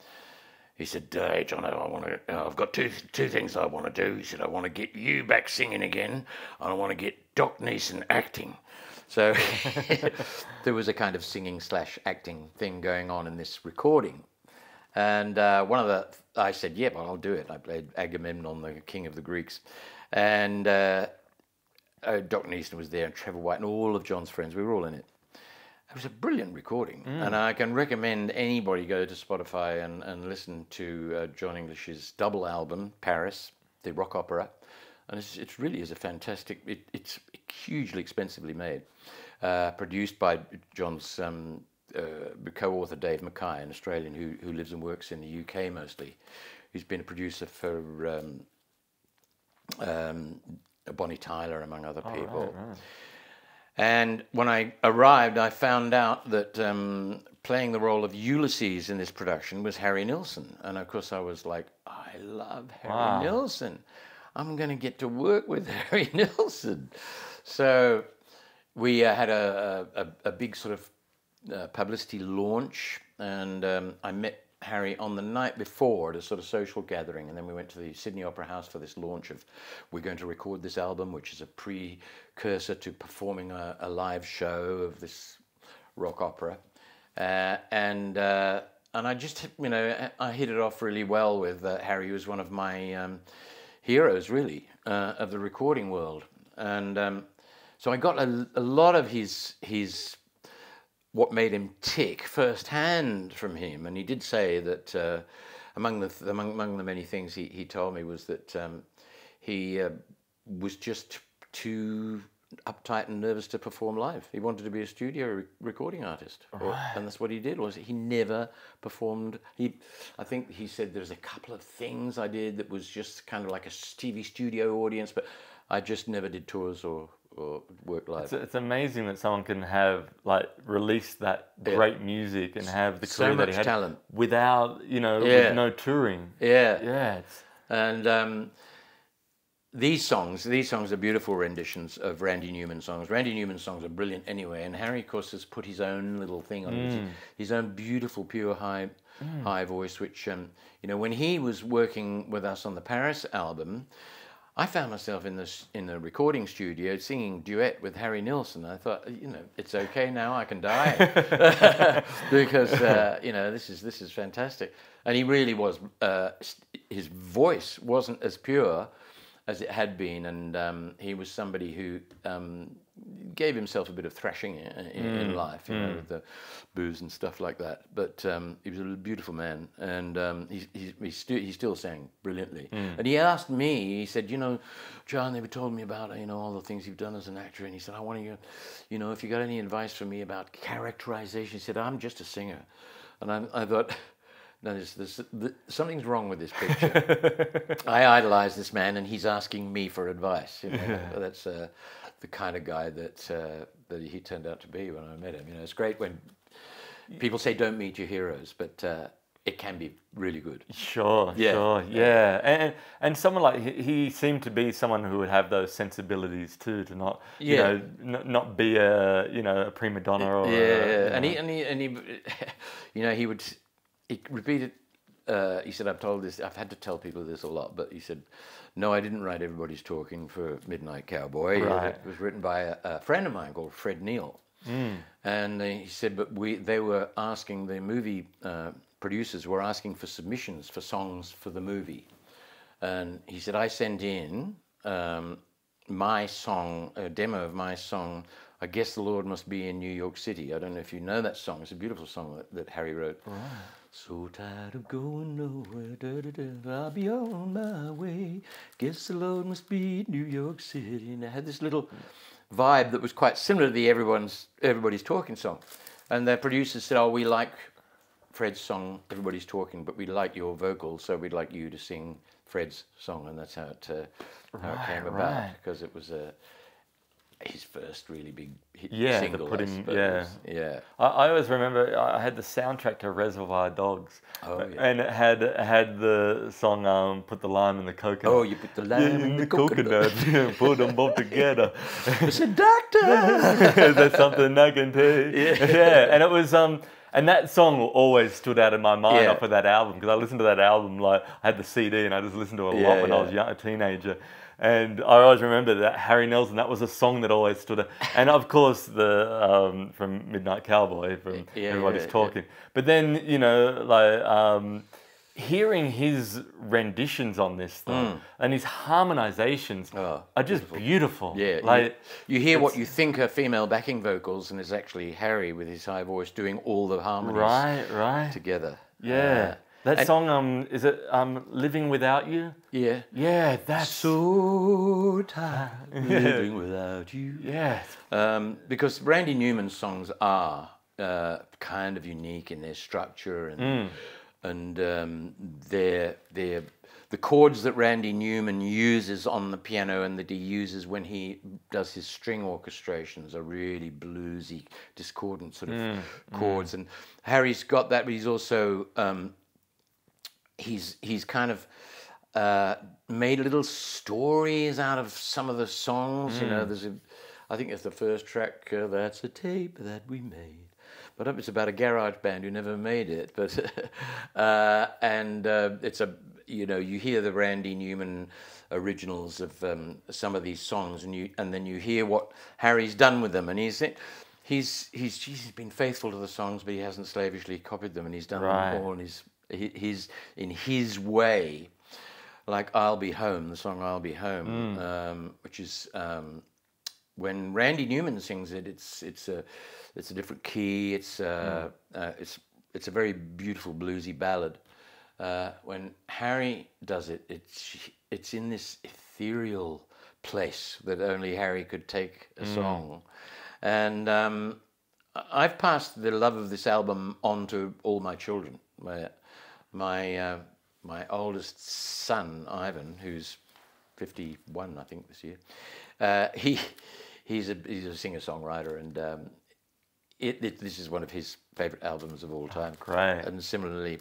he said, "Hey, John, I've got two things I want to do." He said, "I want to get you back singing again, and I want to get Doc Neeson acting." So there was a kind of singing / acting thing going on in this recording. And I said, yeah, well, I'll do it. I played Agamemnon, the king of the Greeks. And Doc Neeson was there, and Trevor White, and all of John's friends. We were all in it. It was a brilliant recording. And I can recommend anybody go to Spotify and listen to John English's double album, Paris, the rock opera. And it really is a fantastic, it's hugely expensively made, produced by John's co-author Dave Mackay, an Australian who lives and works in the UK mostly. He's been a producer for Bonnie Tyler, among other people. Right. And when I arrived, I found out that playing the role of Ulysses in this production was Harry Nilsson. And of course I was like, I love Harry Nilsson. I'm going to get to work with Harry Nilsson. So we had a big sort of publicity launch, and I met Harry on the night before at a sort of social gathering, and then we went to the Sydney Opera House for this launch of, we're going to record this album, which is a precursor to performing a live show of this rock opera. And I just, you know, I hit it off really well with Harry, who was one of my... heroes, really, of the recording world. And so I got a lot of his what made him tick firsthand from him. And he did say that among the many things he told me was that he was just too uptight and nervous to perform live. He wanted to be a studio recording artist, and that's what he did. Was he never performed? I think he said there's a couple of things I did that was just kind of like a TV studio audience, but I just never did tours or work live. It's amazing that someone can have release that great music and have the career that he had talent. Without with no touring. Yeah, yeah. And these songs are beautiful renditions of Randy Newman songs. Randy Newman songs are brilliant anyway. And Harry, of course, has put his own little thing on his own beautiful, pure high voice. Which when he was working with us on the Paris album. I found myself in the recording studio singing duet with Harry Nilsson. I thought, it's okay now, I can die, because this is fantastic. And he really was. His voice wasn't as pure as it had been, and he was somebody who gave himself a bit of thrashing in life, with the booze and stuff like that. But he was a beautiful man, and he still sang brilliantly. And he asked me, he said, John, they were told me about, all the things you've done as an actor. And he said, I want to, if you got any advice for me about characterization. He said, I'm just a singer. And I thought, no, something's wrong with this picture. I idolize this man, and he's asking me for advice. That's the kind of guy that he turned out to be when I met him. It's great when people say don't meet your heroes, but it can be really good. Sure, yeah. Sure, yeah. And someone like he seemed to be someone who would have those sensibilities too, to not not be a a prima donna or he would. He repeated, he said, I've had to tell people this a lot, but he said, no, I didn't write Everybody's Talking for Midnight Cowboy. Right. It was written by a friend of mine called Fred Neil. And he said, but they were asking, the movie producers were asking for submissions for songs for the movie. And he said, I sent in my song, a demo of my song, I Guess the Lord Must Be in New York City. I don't know if you know that song. It's a beautiful song that Harry wrote. Right. So tired of going nowhere, da, da, da, I'll be on my way. Guess the Lord must be New York City. And I had this little vibe that was quite similar to the Everybody's Talking song. And their producers said, we like Fred's song, Everybody's Talking, but we like your vocals, so we'd like you to sing Fred's song. And that's how it came about, because it was his first really big hit single. I always remember I had the soundtrack to Reservoir Dogs, and it had the song "Put the Lime in the Coconut." Oh, you put the lime in the coconut. Put them both together. It's a doctor. That's something I can take. Yeah, and it was And that song always stood out in my mind off of that album, because I listened to that album, I had the CD and I just listened to it a lot when I was a teenager. And I always remember that Harry Nilsson, that was a song that always stood out. And of course, from Midnight Cowboy, from Everybody's Talking. Yeah. But then, hearing his renditions on this thing and his harmonizations are just beautiful. Yeah, you hear what you think are female backing vocals, and it's actually Harry with his high voice doing all the harmonies together. Yeah. That song, is it Living Without You? Yeah. Yeah, that's... So tired living without you. Yeah. Because Randy Newman's songs are kind of unique in their structure and... And the chords that Randy Newman uses on the piano and that he uses when he does his string orchestrations are really bluesy, discordant sort of chords. And Harry's got that, but he's also he's kind of made little stories out of some of the songs. There's I think it's the first track. That's a tape that we made. But it's about a garage band who never made it. But it's you hear the Randy Newman originals of some of these songs, and then you hear what Harry's done with them, and he's been faithful to the songs, but he hasn't slavishly copied them, and he's done them all in his way. Like I'll Be Home, the song I'll Be Home, which is. When Randy Newman sings it, it's a different key. It's a very beautiful bluesy ballad. When Harry does it, it's in this ethereal place that only Harry could take a song. And I've passed the love of this album on to all my children. My oldest son Ivan, who's 51, I think, this year. He's a singer-songwriter, and this is one of his favourite albums of all time. Oh, great. And similarly,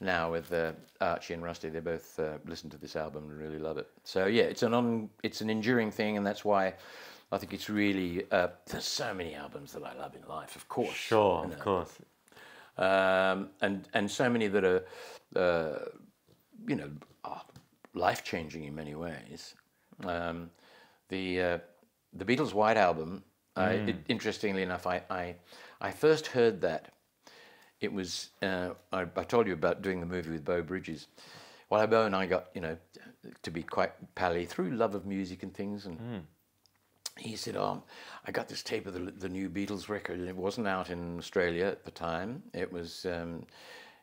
now with Archie and Rusty, they both listen to this album and really love it. So yeah, it's an enduring thing, and that's why I think it's really there's so many albums that I love in life, of course. Sure, you know, of course. And so many that are you know, life changing in many ways. The Beatles' White Album. Interestingly enough, I first heard that. It was, I told you about doing the movie with Beau Bridges. Well, Beau and I got, you know, to be quite pally through love of music and things. And he said, oh, I got this tape of the new Beatles record, and it wasn't out in Australia at the time.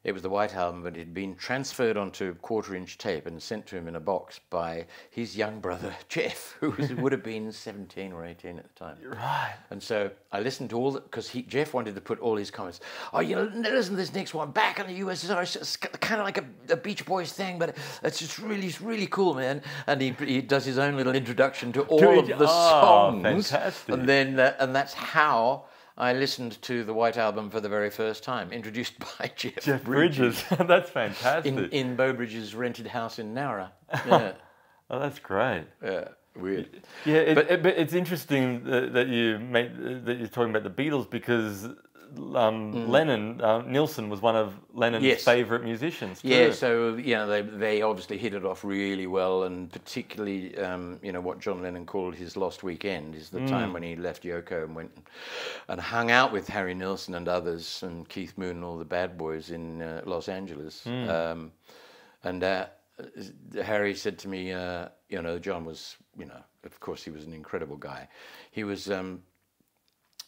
It was the White Album, but it had been transferred onto quarter-inch tape and sent to him in a box by his young brother, Jeff, who would have been 17 or 18 at the time. Right. And so I listened to all that, because Jeff wanted to put all his comments. Oh, you know, listen to this next one, Back in the USSR, it's kind of like a Beach Boys thing, but it's just really, it's really cool, man. And he does his own little introduction to all of the songs. Fantastic. And then, and that's how I listened to the White Album for the very first time, introduced by Jeff Bridges. That's fantastic. In Beau Bridges' rented house in Nowra. Yeah. Oh, that's great. Yeah, weird. Yeah, but it's interesting that you're talking about the Beatles, because Lennon, Nilsson was one of Lennon's favourite musicians too. Yeah, so you know, they obviously hit it off really well, and particularly you know, what John Lennon called his lost weekend is the time when he left Yoko and went and hung out with Harry Nilsson and others and Keith Moon and all the bad boys in Los Angeles. Harry said to me, you know, John was, you know, of course he was an incredible guy. He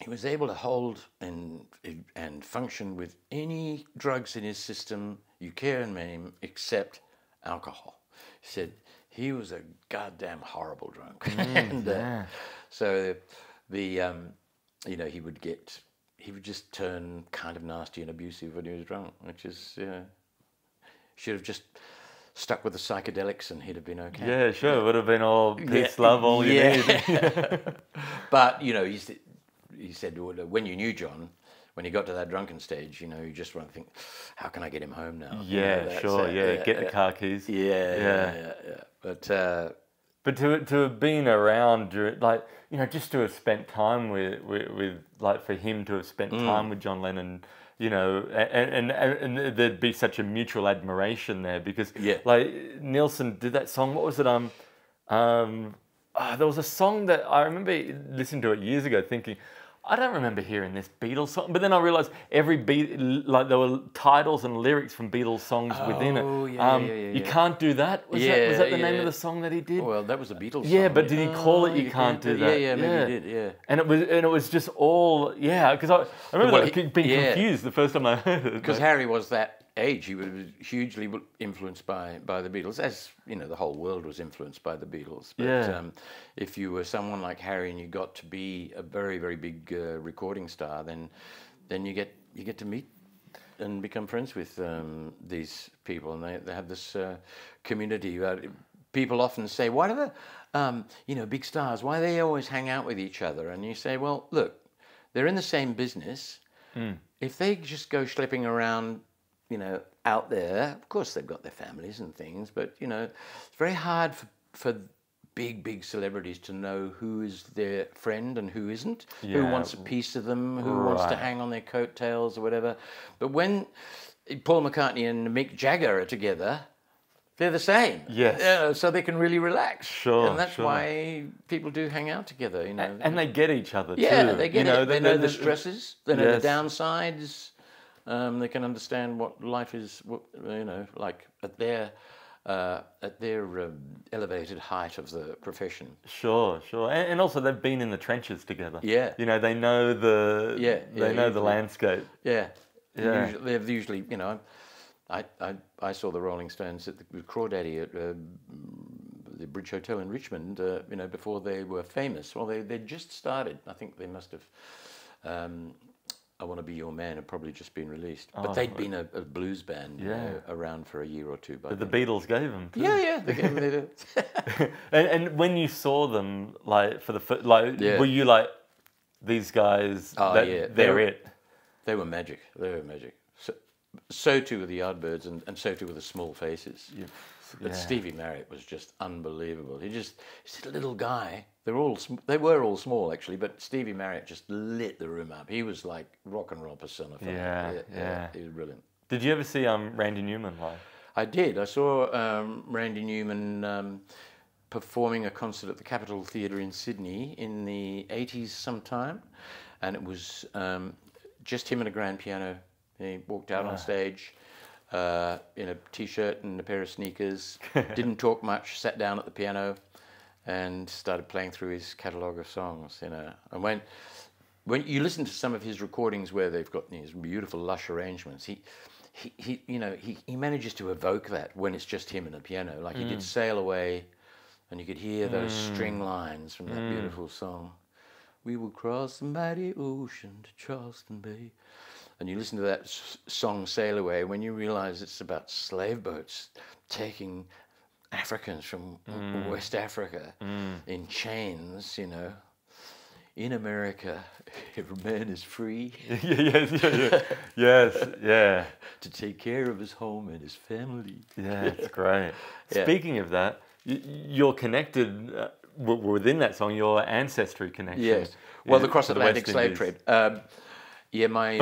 was able to hold and function with any drugs in his system you care and name except alcohol. He said he was a goddamn horrible drunk. So you know, he would just turn kind of nasty and abusive when he was drunk, which is should have just stuck with the psychedelics and he'd have been okay. Yeah, sure, it would have been all peace, love, all you need. But you know, he said, when you knew John, when he got to that drunken stage, you know, you just want to think, how can I get him home now? Yeah, you know, sure, get the car keys. Yeah. But to have been around, like, you know, just to have spent time with like, for him to have spent time with John Lennon, you know, and there'd be such a mutual admiration there, because, like, Nilsson did that song, what was it, there was a song that I remember listening to it years ago thinking, I don't remember hearing this Beatles song, but then I realised every like there were titles and lyrics from Beatles songs within it. Oh, yeah. You Can't Do That? Was that the name of the song that he did? Well, that was a Beatles song. Yeah, but did he call it You Can't Do That? Yeah, maybe he did, And it was just all, because I remember being confused the first time I heard it. Because Harry was that age, he was hugely influenced by the Beatles, as you know, the whole world was influenced by the Beatles. But if you were someone like Harry and you got to be a very, very big recording star, then you get to meet and become friends with these people, and they have this community. People often say, why do the you know, big stars, why do they always hang out with each other? And you say, well, look, they're in the same business. If they just go schlepping around, you know, out there, of course they've got their families and things, but, you know, it's very hard for big celebrities to know who is their friend and who isn't, who wants a piece of them, who wants to hang on their coattails or whatever. But when Paul McCartney and Mick Jagger are together, they're the same. Yes. So they can really relax. Sure. And that's why people do hang out together, you know. And they get each other too. Yeah, they get it. They know the stresses, they know the downsides. They can understand what life is, you know, like at their elevated height of the profession. Sure, and also they've been in the trenches together. Yeah, you know, they know the the landscape. Yeah. They've usually, you know, I saw the Rolling Stones at the Crawdaddy at the Bridge Hotel in Richmond. You know, before they were famous. Well, they just started. I think they must have. I Want to Be Your Man had probably just been released. But they'd been a blues band around for a year or two. But the Beatles gave them too. They gave them and when you saw them, like, for the were you like, these guys, they're it? They were magic. They were magic. So too were the Yardbirds, and so too were the Small Faces. Yeah. But Stevie Marriott was just unbelievable. He just, he's a little guy. They were all small, actually, but Stevie Marriott just lit the room up. He was like rock and roll personified. Yeah. He was brilliant. Did you ever see Randy Newman live? I did. I saw Randy Newman performing a concert at the Capitol Theatre in Sydney in the 80s sometime, and it was just him and a grand piano. He walked out on stage in a t-shirt and a pair of sneakers, didn't talk much, sat down at the piano and started playing through his catalogue of songs, you know. And when you listen to some of his recordings where they've got these beautiful lush arrangements, he manages to evoke that when it's just him and a piano. Like he did Sail Away, and you could hear those string lines from that beautiful song. We will cross the mighty ocean to Charleston Bay. And you listen to that song Sail Away, when you realise it's about slave boats taking Africans from West Africa in chains, you know. In America, every man is free. To take care of his home and his family. Yeah, it's great. Speaking of that, you're connected within that song, your ancestry connection. Yes. Well, the cross-Atlantic slave trade. But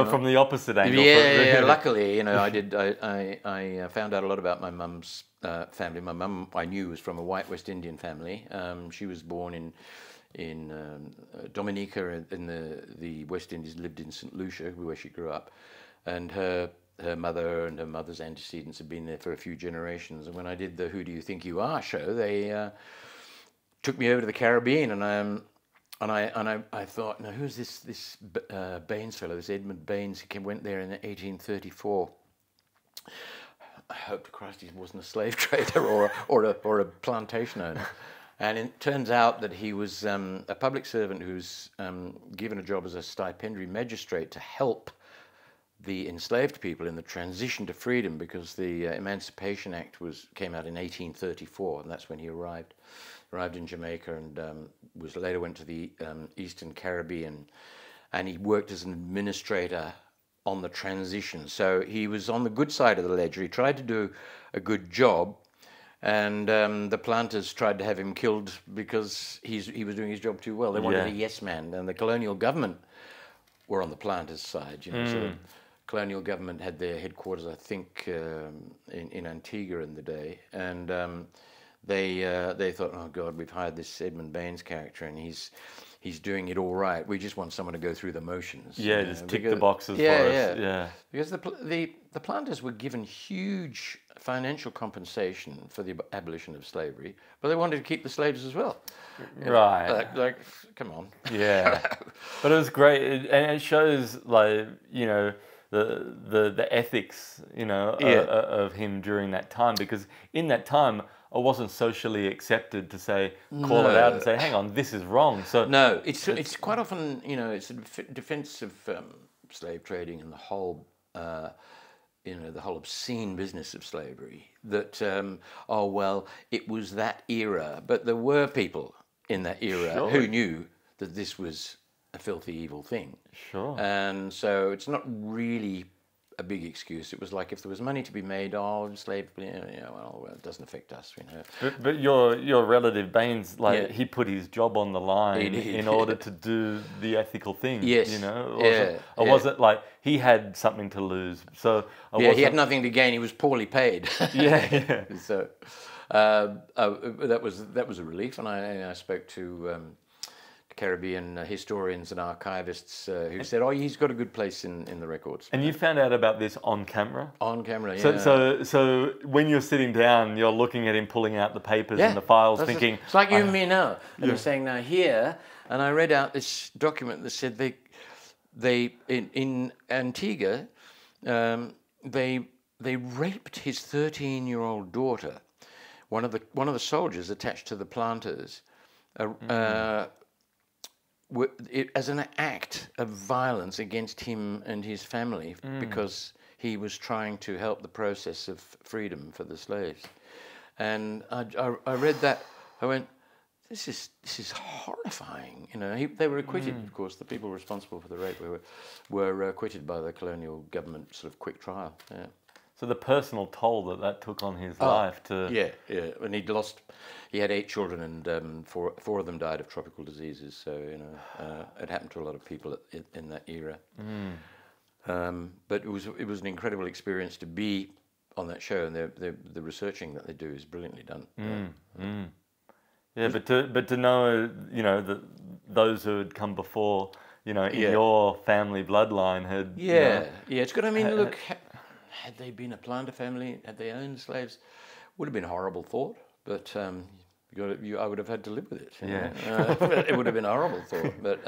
from the opposite angle. Luckily, you know, I found out a lot about my mum's family. My mum, I knew, was from a white West Indian family. She was born in Dominica in the West Indies, lived in St. Lucia, where she grew up. And her mother and her mother's antecedents had been there for a few generations. And when I did the Who Do You Think You Are show, they took me over to the Caribbean, and I thought, now who's this Baines fellow, this Edmund Baines? He went there in 1834. I hope to Christ he wasn't a slave trader or a plantation owner. And it turns out that he was a public servant who's given a job as a stipendiary magistrate to help the enslaved people in the transition to freedom, because the Emancipation Act came out in 1834, and that's when he arrived in Jamaica, and later went to the Eastern Caribbean, and he worked as an administrator on the transition. So he was on the good side of the ledger. He tried to do a good job, and the planters tried to have him killed because he was doing his job too well. They wanted a yes man, and the colonial government were on the planters' side, you know. So the colonial government had their headquarters, I think, in Antigua in the day, and they thought, oh God, we've hired this Edmund Baines character, and he's doing it all right. We just want someone to go through the motions. Yeah, just tick the boxes for us. Yeah, because the planters were given huge financial compensation for the abolition of slavery, but they wanted to keep the slaves as well. Right. Like, come on. Yeah. But it was great, and it shows, like, you know, the ethics, you know, of him during that time, because in that time, I wasn't socially accepted to say, call it out and say, hang on, this is wrong. So no, it's quite often, you know, it's a defense of slave trading and the whole, you know, the whole obscene business of slavery, that, oh, well, it was that era. But there were people in that era who knew that this was a filthy, evil thing. Sure. And so it's not really a big excuse. It was like, if there was money to be made, slave, you know, well, it doesn't affect us, you know. But your relative Baines, like, he put his job on the line in order to do the ethical thing. Yes, you know. I wasn't like he had something to lose, so he had nothing to gain. He was poorly paid. So that was a relief, and I spoke to Caribbean historians and archivists who said, oh, he's got a good place in the records. And you found out about this on camera? On camera, yeah. So when you're sitting down, you're looking at him pulling out the papers and the files, thinking... It's like you and me now. And you're saying, now here, and I read out this document that said in Antigua, they raped his 13-year-old daughter, one of the soldiers attached to the planters, as an act of violence against him and his family, because he was trying to help the process of freedom for the slaves. And I read that, I went, this is horrifying. You know, they were acquitted, of course. The people responsible for the rape were acquitted by the colonial government, sort of quick trial. Yeah. So the personal toll that that took on his life to... Yeah, yeah. And he had 8 children, and four of them died of tropical diseases. So, you know, it happened to a lot of people in that era. But it was an incredible experience to be on that show, and the researching that they do is brilliantly done. Yeah, but to know, you know, that those who had come before, you know, in your family bloodline had... Yeah, you know, yeah, it's good. I mean, look, had they been a planter family, had they owned slaves, would have been a horrible thought, but I would have had to live with it. Yeah. It would have been a horrible thought, but...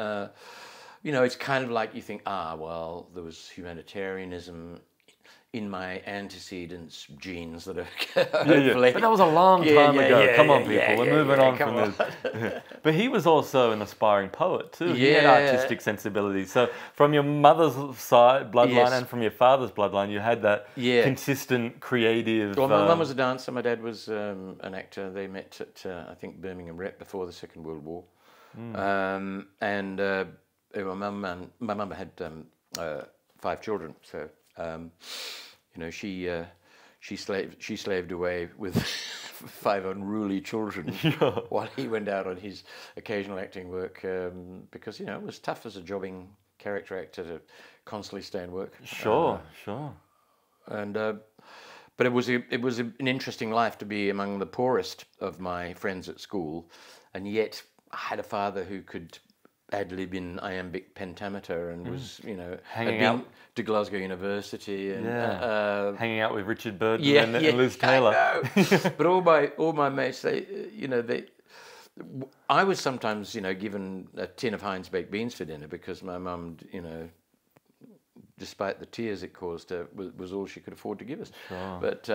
you know, it's kind of like you think, well, there was humanitarianism in my antecedents' genes that are... But that was a long time ago. Come on, people, we're moving on from this. But he was also an aspiring poet, too. Yeah. He had artistic sensibilities. So from your mother's side, bloodline, and from your father's bloodline, you had that consistent, creative... Well, my mum was a dancer. My dad was an actor. They met at, I think, Birmingham Rep before the Second World War. My mum had 5 children, so you know, she slaved away with 5 unruly children while he went out on his occasional acting work, because, you know, it was tough as a jobbing character actor to constantly stay and work. But it was an interesting life to be among the poorest of my friends at school, and yet I had a father who could ad-lib in iambic pentameter and was, you know, hanging out to Glasgow University and hanging out with Richard Burton and Liz Taylor. I know. But all my mates, I was sometimes, you know, given a tin of Heinz baked beans for dinner because my mum, you know, despite the tears it caused her, was all she could afford to give us. Sure. But,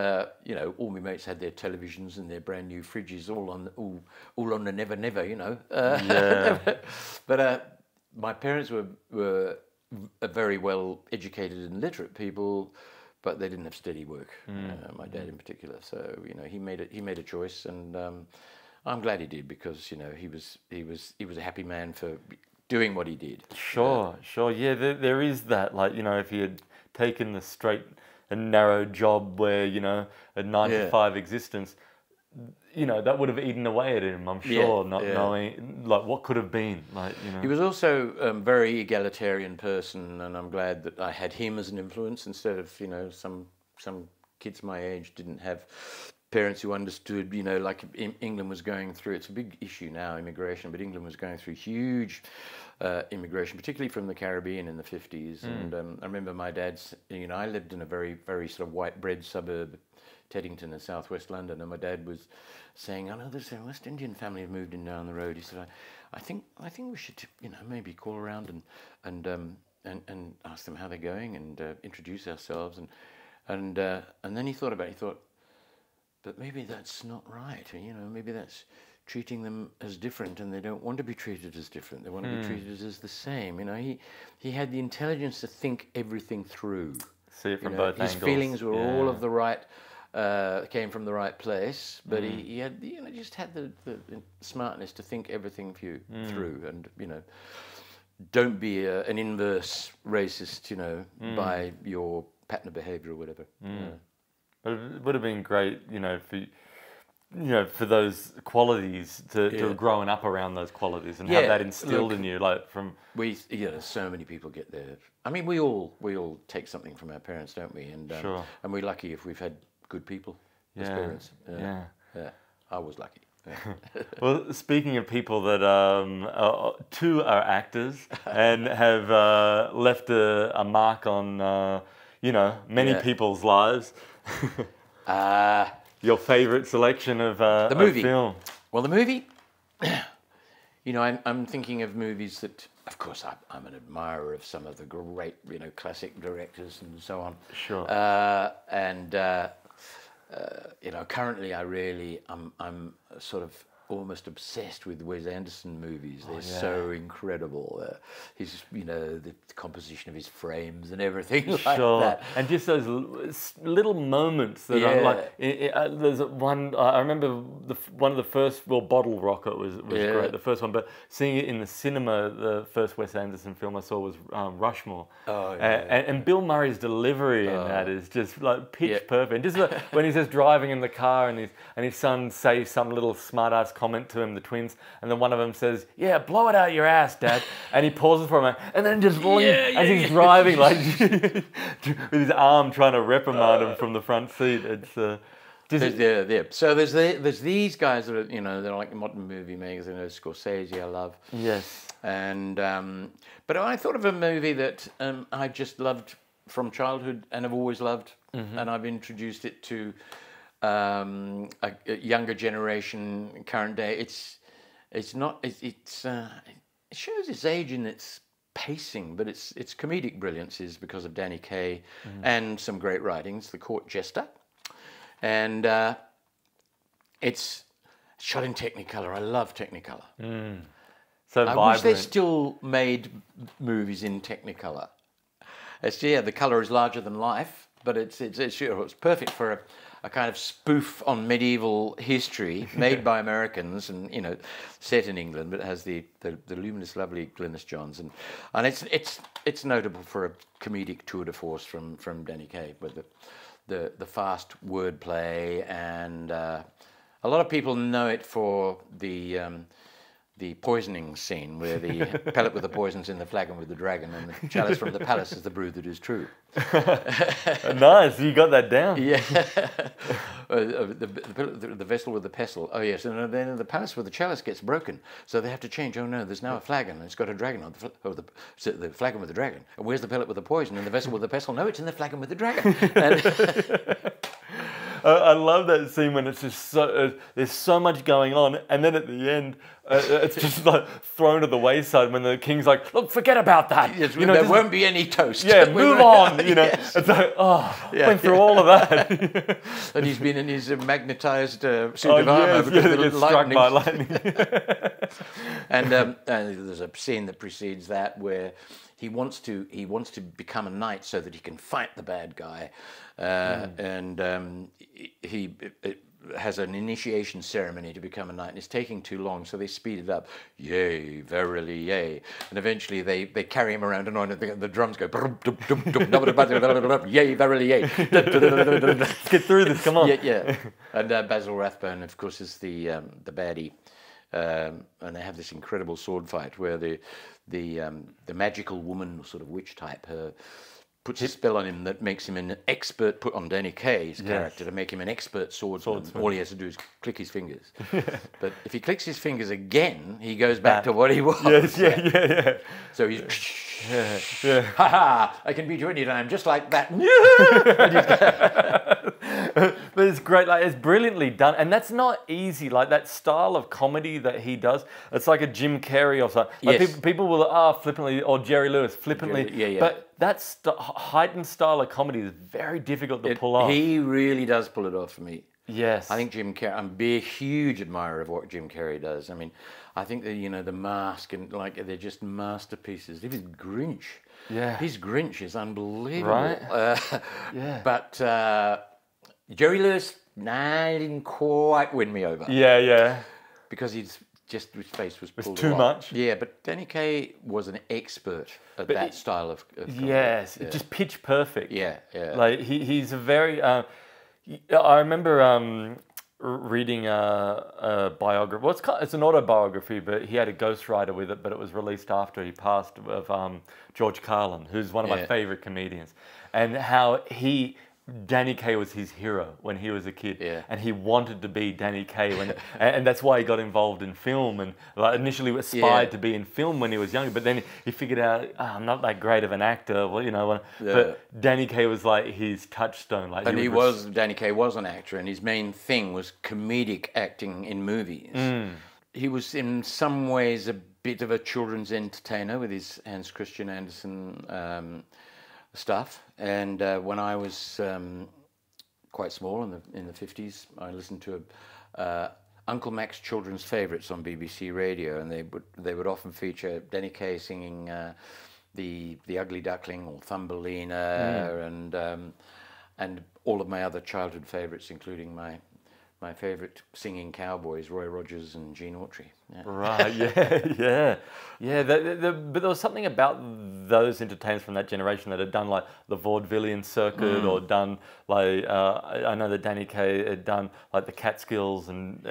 you know, all my mates had their televisions and their brand new fridges, all on the never-never, you know. But my parents were very well-educated and literate people, but they didn't have steady work, my dad in particular. So, you know, he made a choice, and I'm glad he did, because, you know, he was a happy man for... doing what he did. Sure. Yeah, there is that. Like, you know, if he had taken the straight and narrow job where, you know, a 9-to-5 existence, you know, that would have eaten away at him, I'm sure, not knowing, like, what could have been. Like, you know. He was also a very egalitarian person, and I'm glad that I had him as an influence instead of, you know, some kids my age didn't have parents who understood, you know, like England was going through, it's a big issue now, immigration, but England was going through huge immigration, particularly from the Caribbean in the 50s. And I remember my dad's, you know, I lived in a very, very sort of white bread suburb, Teddington in southwest London, and my dad was saying, "I know there's a West Indian family who moved in down the road." He said, I think we should, you know, maybe call around and ask them how they're going and introduce ourselves." And then he thought about it. He thought, but maybe that's not right, you know, maybe that's treating them as different, and they don't want to be treated as different. They want to be treated as the same. You know, he had the intelligence to think everything through. See it from both angles. His feelings were all of the right, came from the right place, but he had, you know, just had the smartness to think everything through, and, you know, don't be an inverse racist, you know, by your pattern of behaviour or whatever. You know. But it would have been great, you know, for those qualities to have grown up around those qualities and have that instilled in you, like from so many people get there. I mean, we all take something from our parents, don't we? And and we're lucky if we've had good people as parents. I was lucky. Well, speaking of people that are actors and have left a mark on you know, many people's lives. Your favourite selection of the movie. Of film. Well, the movie. You know, I'm thinking of movies that, of course, I'm an admirer of some of the great, you know, classic directors and so on. Sure. You know, currently, I'm sort of almost obsessed with Wes Anderson movies. They're so incredible. His, the composition of his frames and everything like that. And just those little moments that I'm like, there's one, I remember one of the first, Bottle Rocket was great, the first one, but seeing it in the cinema, the first Wes Anderson film I saw was Rushmore. Oh, yeah. And Bill Murray's delivery in that is just like pitch perfect. And just like when he's just driving in the car and his son says some little smart-ass comment to him, the twins, and then one of them says, "Yeah, blow it out your ass, Dad," and he pauses for a moment, and then just as he's driving, like with his arm trying to reprimand him from the front seat. It's so there's these guys that are, they're like modern movie makers. Scorsese, I love. Yes. And but I thought of a movie that I just loved from childhood and I've always loved, and I've introduced it to a younger generation, current day. It shows its age in its pacing, but its comedic brilliance is because of Danny Kaye and some great writings, The Court Jester, and it's shot in Technicolor. I love Technicolor. So vibrant. I wish they still made movies in Technicolor. The color is larger than life, but it's perfect for a kind of spoof on medieval history made by Americans and, set in England, but it has the luminous, lovely Glynis Johnson. And it's notable for a comedic tour de force from Danny Kaye, with the fast wordplay, and a lot of people know it for the poisoning scene, where the pellet with the poison's in the flagon with the dragon, and the chalice from the palace is the brew that is true. Nice, you got that down. Yeah. The vessel with the pestle. Oh yes, and then the palace with the chalice gets broken, so they have to change. Oh no, there's now a flagon, and it's got a dragon on the, the flagon with the dragon. And where's the pellet with the poison and the vessel with the pestle? No, it's in the flagon with the dragon. And I love that scene when it's just so, there's so much going on, and then at the end, it's just like thrown to the wayside when the king's like, "Look, forget about that. Yes, there won't be any toast. Yeah, move on." Yes. It's like, oh, went through all of that. And he's been in his magnetized suit of armor because of lightning. Struck by lightning. And there's a scene that precedes that where he wants to become a knight so that he can fight the bad guy, and he has an initiation ceremony to become a knight, and it's taking too long, so they speed it up. Yay, verily, yay. And eventually they carry him around and on, and the drums go, yay, verily, yay. Let's get through this, come on. Yeah. And Basil Rathbone, of course, is the baddie. And they have this incredible sword fight where the magical woman, sort of witch type, puts a spell on him that makes him an expert, put on Danny Kaye's character to make him an expert swordsman. All he has to do is click his fingers. But if he clicks his fingers again, he goes back to what he was. Yes, yeah. So he's, ha, I can beat you any time, just like that. But it's great, like it's brilliantly done, and that's not easy. Like that style of comedy that he does, it's like a Jim Carrey or something. Like people will flippantly, or Jerry Lewis flippantly. Yeah. But that heightened style of comedy is very difficult to pull off. He really does pull it off for me. Yes, I think Jim Carrey. I'm a huge admirer of what Jim Carrey does. I mean, I think that The Mask and they're just masterpieces. Even Grinch. Yeah, his Grinch is unbelievable. Right. But. Jerry Lewis, he didn't quite win me over. Yeah. Because his face was pulled too much. Yeah, but Danny Kaye was an expert at that style of comedy. Yes, just pitch perfect. Yeah. Like he's a very. I remember reading a biography. Well, it's an autobiography, but he had a ghostwriter with it. But it was released after he passed, of George Carlin, who's one of my favourite comedians, and how Danny Kaye was his hero when he was a kid, and he wanted to be Danny Kaye, and that's why he got involved in film, and initially aspired to be in film when he was younger, but then he figured out, oh, I'm not that great of an actor, but Danny Kaye was like his touchstone. And Danny Kaye was an actor, and his main thing was comedic acting in movies. He was in some ways a bit of a children's entertainer with his Hans Christian Andersen stuff, and when I was quite small in the 50s, I listened to Uncle Mac's children's favourites on BBC Radio, and they would often feature Denny Kaye singing the Ugly Duckling or Thumbelina, and all of my other childhood favourites, including my favourite singing cowboys, Roy Rogers and Gene Autry. Yeah. Right, yeah. But there was something about those entertainers from that generation that had done like the vaudevillian circuit, or done like, I know that Danny Kaye had done like the Catskills, and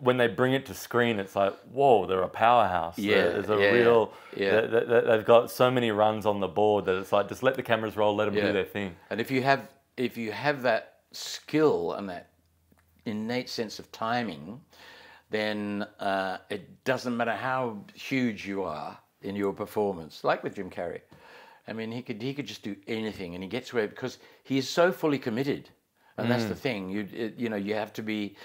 when they bring it to screen, it's like, whoa, they're a powerhouse. Yeah, there's a real, they've got so many runs on the board that it's like, just let the cameras roll, let them do their thing. And if you have that skill and that innate sense of timing, then it doesn't matter how huge you are in your performance. Like with Jim Carrey, I mean, he could just do anything, and he gets away because he is so fully committed. And that's the thing. You have to be,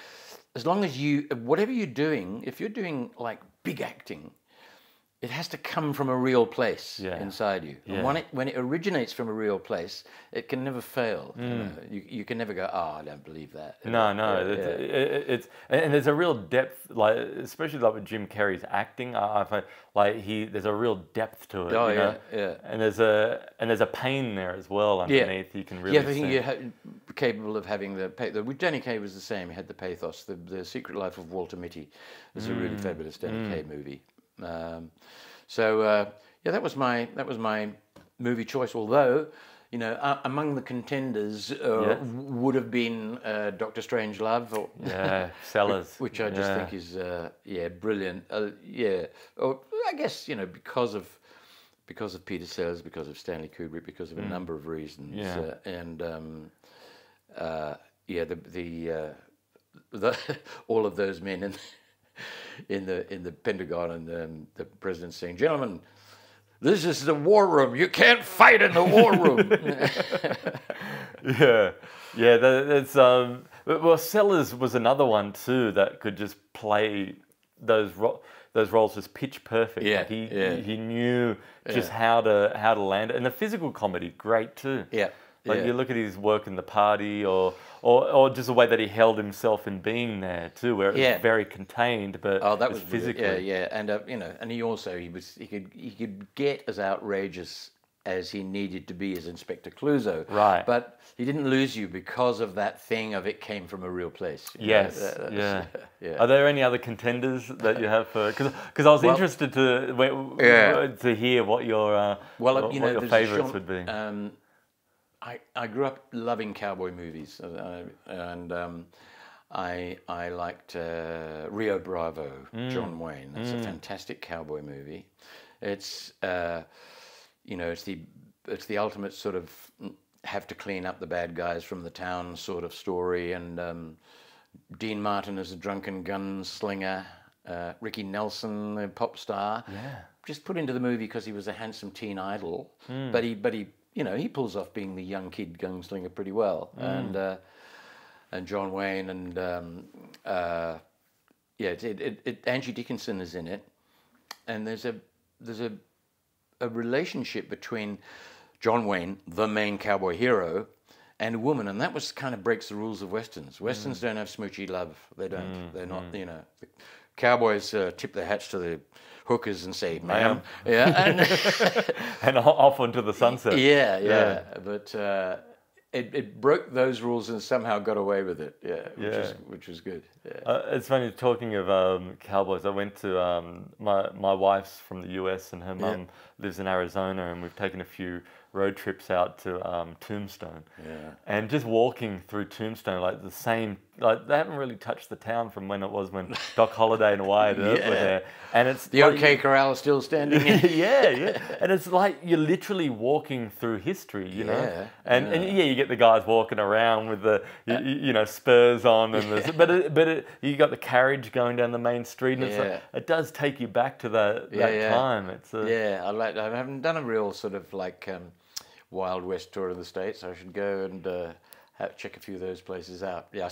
as long as whatever you're doing, if you're doing like big acting, it has to come from a real place inside you. Yeah. And when it originates from a real place, it can never fail. You know? You can never go, oh, I don't believe that. No. And there's a real depth, like especially like with Jim Carrey's acting. I find like there's a real depth to it. Oh, you know? And there's a pain there as well underneath. You can really. Yeah, I think you're capable of having the pathos. Danny Kaye was the same. He had the pathos. The Secret Life of Walter Mitty is a really fabulous Danny Kaye movie. So that was my movie choice. Although, you know, among the contenders would have been Dr. Strangelove, or Sellers, which I just think is brilliant. Or I guess, you know, because of Peter Sellers, because of Stanley Kubrick, because of a number of reasons, all of those men and. In the Pentagon, and the president saying, "Gentlemen, this is the war room. You can't fight in the war room." Well, Sellers was another one too that could just play those roles just pitch perfect. Yeah, like he knew just how to land it, and the physical comedy great too. Yeah. Like you look at his work in The Party, or just the way that he held himself in being there too, where it was very contained, but that was physically. And he could get as outrageous as he needed to be as Inspector Clouseau, right? But he didn't lose you because of that thing of it came from a real place. Are there any other contenders that you have for? Because I was interested to hear what your favourites would be. I grew up loving cowboy movies, and I liked Rio Bravo, John Wayne. That's a fantastic cowboy movie. It's it's the ultimate sort of have to clean up the bad guys from the town sort of story. And Dean Martin is a drunken gunslinger. Ricky Nelson, a pop star, just put into the movie because he was a handsome teen idol, but he. You know, he pulls off being the young kid gunslinger pretty well, and John Wayne, and Angie Dickinson is in it, and there's a relationship between John Wayne, the main cowboy hero, and a woman, and that was kind of breaks the rules of westerns. Westerns don't have smoochy love; they don't. They're not. You know, cowboys tip their hats to the hookers and say, "Ma'am," and off onto the sunset. But it broke those rules and somehow got away with it. Which was good. Yeah. It's funny talking of cowboys. I went to my wife's from the US, and her mum lives in Arizona, and we've taken a few road trips out to Tombstone, and just walking through Tombstone, they haven't really touched the town from when it was when Doc Holliday and Wyatt Earp were there, and it's the OK Corral is still standing. And it's like you're literally walking through history, you know, and you get the guys walking around with the spurs on, and you got the carriage going down the main street, and it's like, it does take you back to that time. It's I haven't done a real sort of like. Wild West tour of the States. I should go and check a few of those places out. Yeah,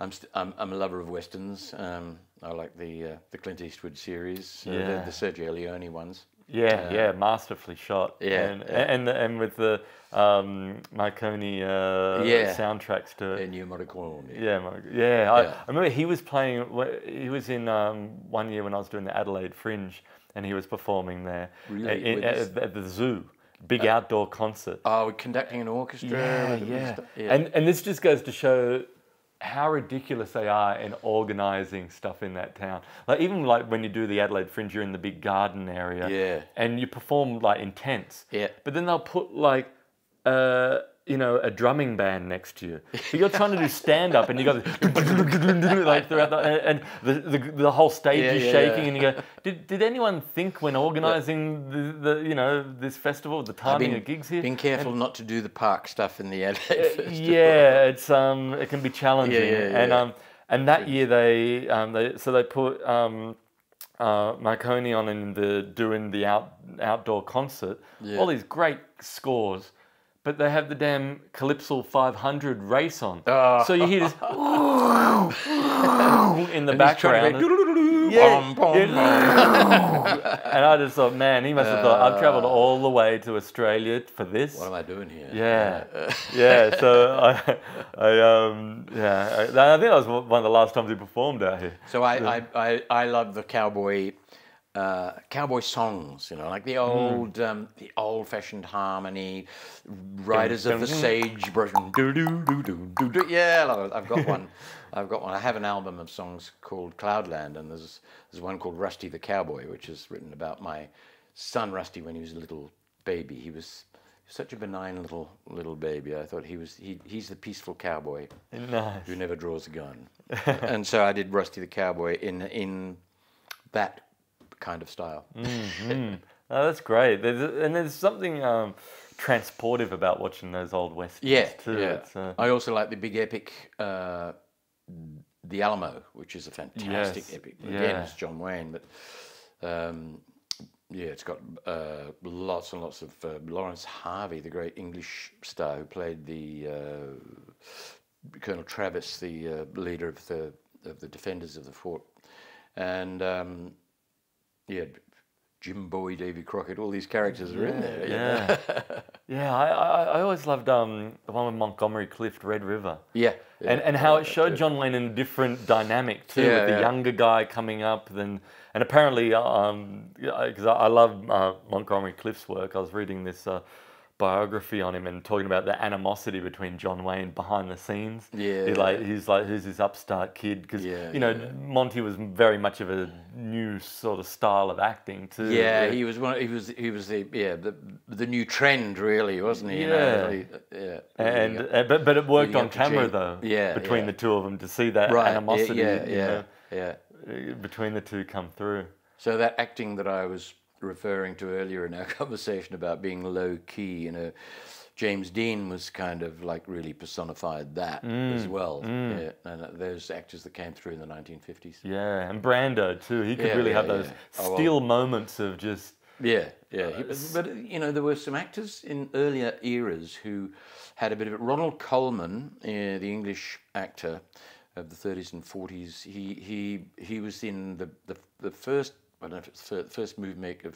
I'm a lover of westerns. I like the Clint Eastwood series, the Sergio Leone ones. Yeah, yeah, masterfully shot. Yeah, and with the Marconi soundtracks to it. Ennio Morricone. Yeah, I remember he was playing. He was in one year when I was doing the Adelaide Fringe, and he was performing there. Really? At the zoo. Big outdoor concert. Oh, conducting an orchestra. And this just goes to show how ridiculous they are in organising stuff in that town. Like even like when you do the Adelaide Fringe, you're in the big garden area. Yeah. And you perform like in tents. Yeah. But then they'll put like you know, a drumming band next to you. So you're trying to do stand up and you go like throughout the, and the whole stage is shaking and you go, did anyone think when organising the you know, this festival, the timing of gigs here? Being careful not to do the park stuff in the Adelaide Festival. Yeah, it's it can be challenging. And that year they put Marconi on in the outdoor concert. Yeah. All these great scores. But they have the damn Calypso 500 race on. Oh. So you hear this in the background. And I just thought, man, he must have thought, I've travelled all the way to Australia for this. What am I doing here? So I think that was one of the last times he performed out here. So I love the cowboy songs, you know, like the old, the old-fashioned harmony, Riders of the Sagebrush. Yeah, I've got one. I have an album of songs called Cloudland, and there's one called Rusty the Cowboy, which is written about my son Rusty when he was a little baby. He was such a benign little baby. I thought he's the peaceful cowboy who never draws a gun. And so I did Rusty the Cowboy in that kind of style. Oh, that's great. There's something transportive about watching those old westerns too. I also like the big epic, The Alamo, which is a fantastic epic. Again, it's John Wayne, but it's got lots and lots of Lawrence Harvey, the great English star who played the Colonel Travis, the leader of the defenders of the fort, and Jim Bowie, Davy Crockett, all these characters are in there. I always loved the one with Montgomery Clift, Red River. And how it showed John Wayne in a different dynamic too, with the younger guy coming up. And apparently, because I love Montgomery Clift's work, I was reading this biography on him and talking about the animosity between John Wayne behind the scenes. He's this upstart kid because Monty was very much of a new sort of style of acting too. He was one. He was the new trend really, wasn't he? But it worked on camera though. Between the two of them to see that animosity. Between the two come through. So that acting that I was referring to earlier in our conversation about being low-key, you know, James Dean was kind of like really personified that as well. And those actors that came through in the 1950s. And Brando too, he could really have those still moments of just... But, you know, there were some actors in earlier eras who had a bit of it. Ronald Coleman, the English actor of the 30s and 40s, he was in the first... I don't know if it's the first movie made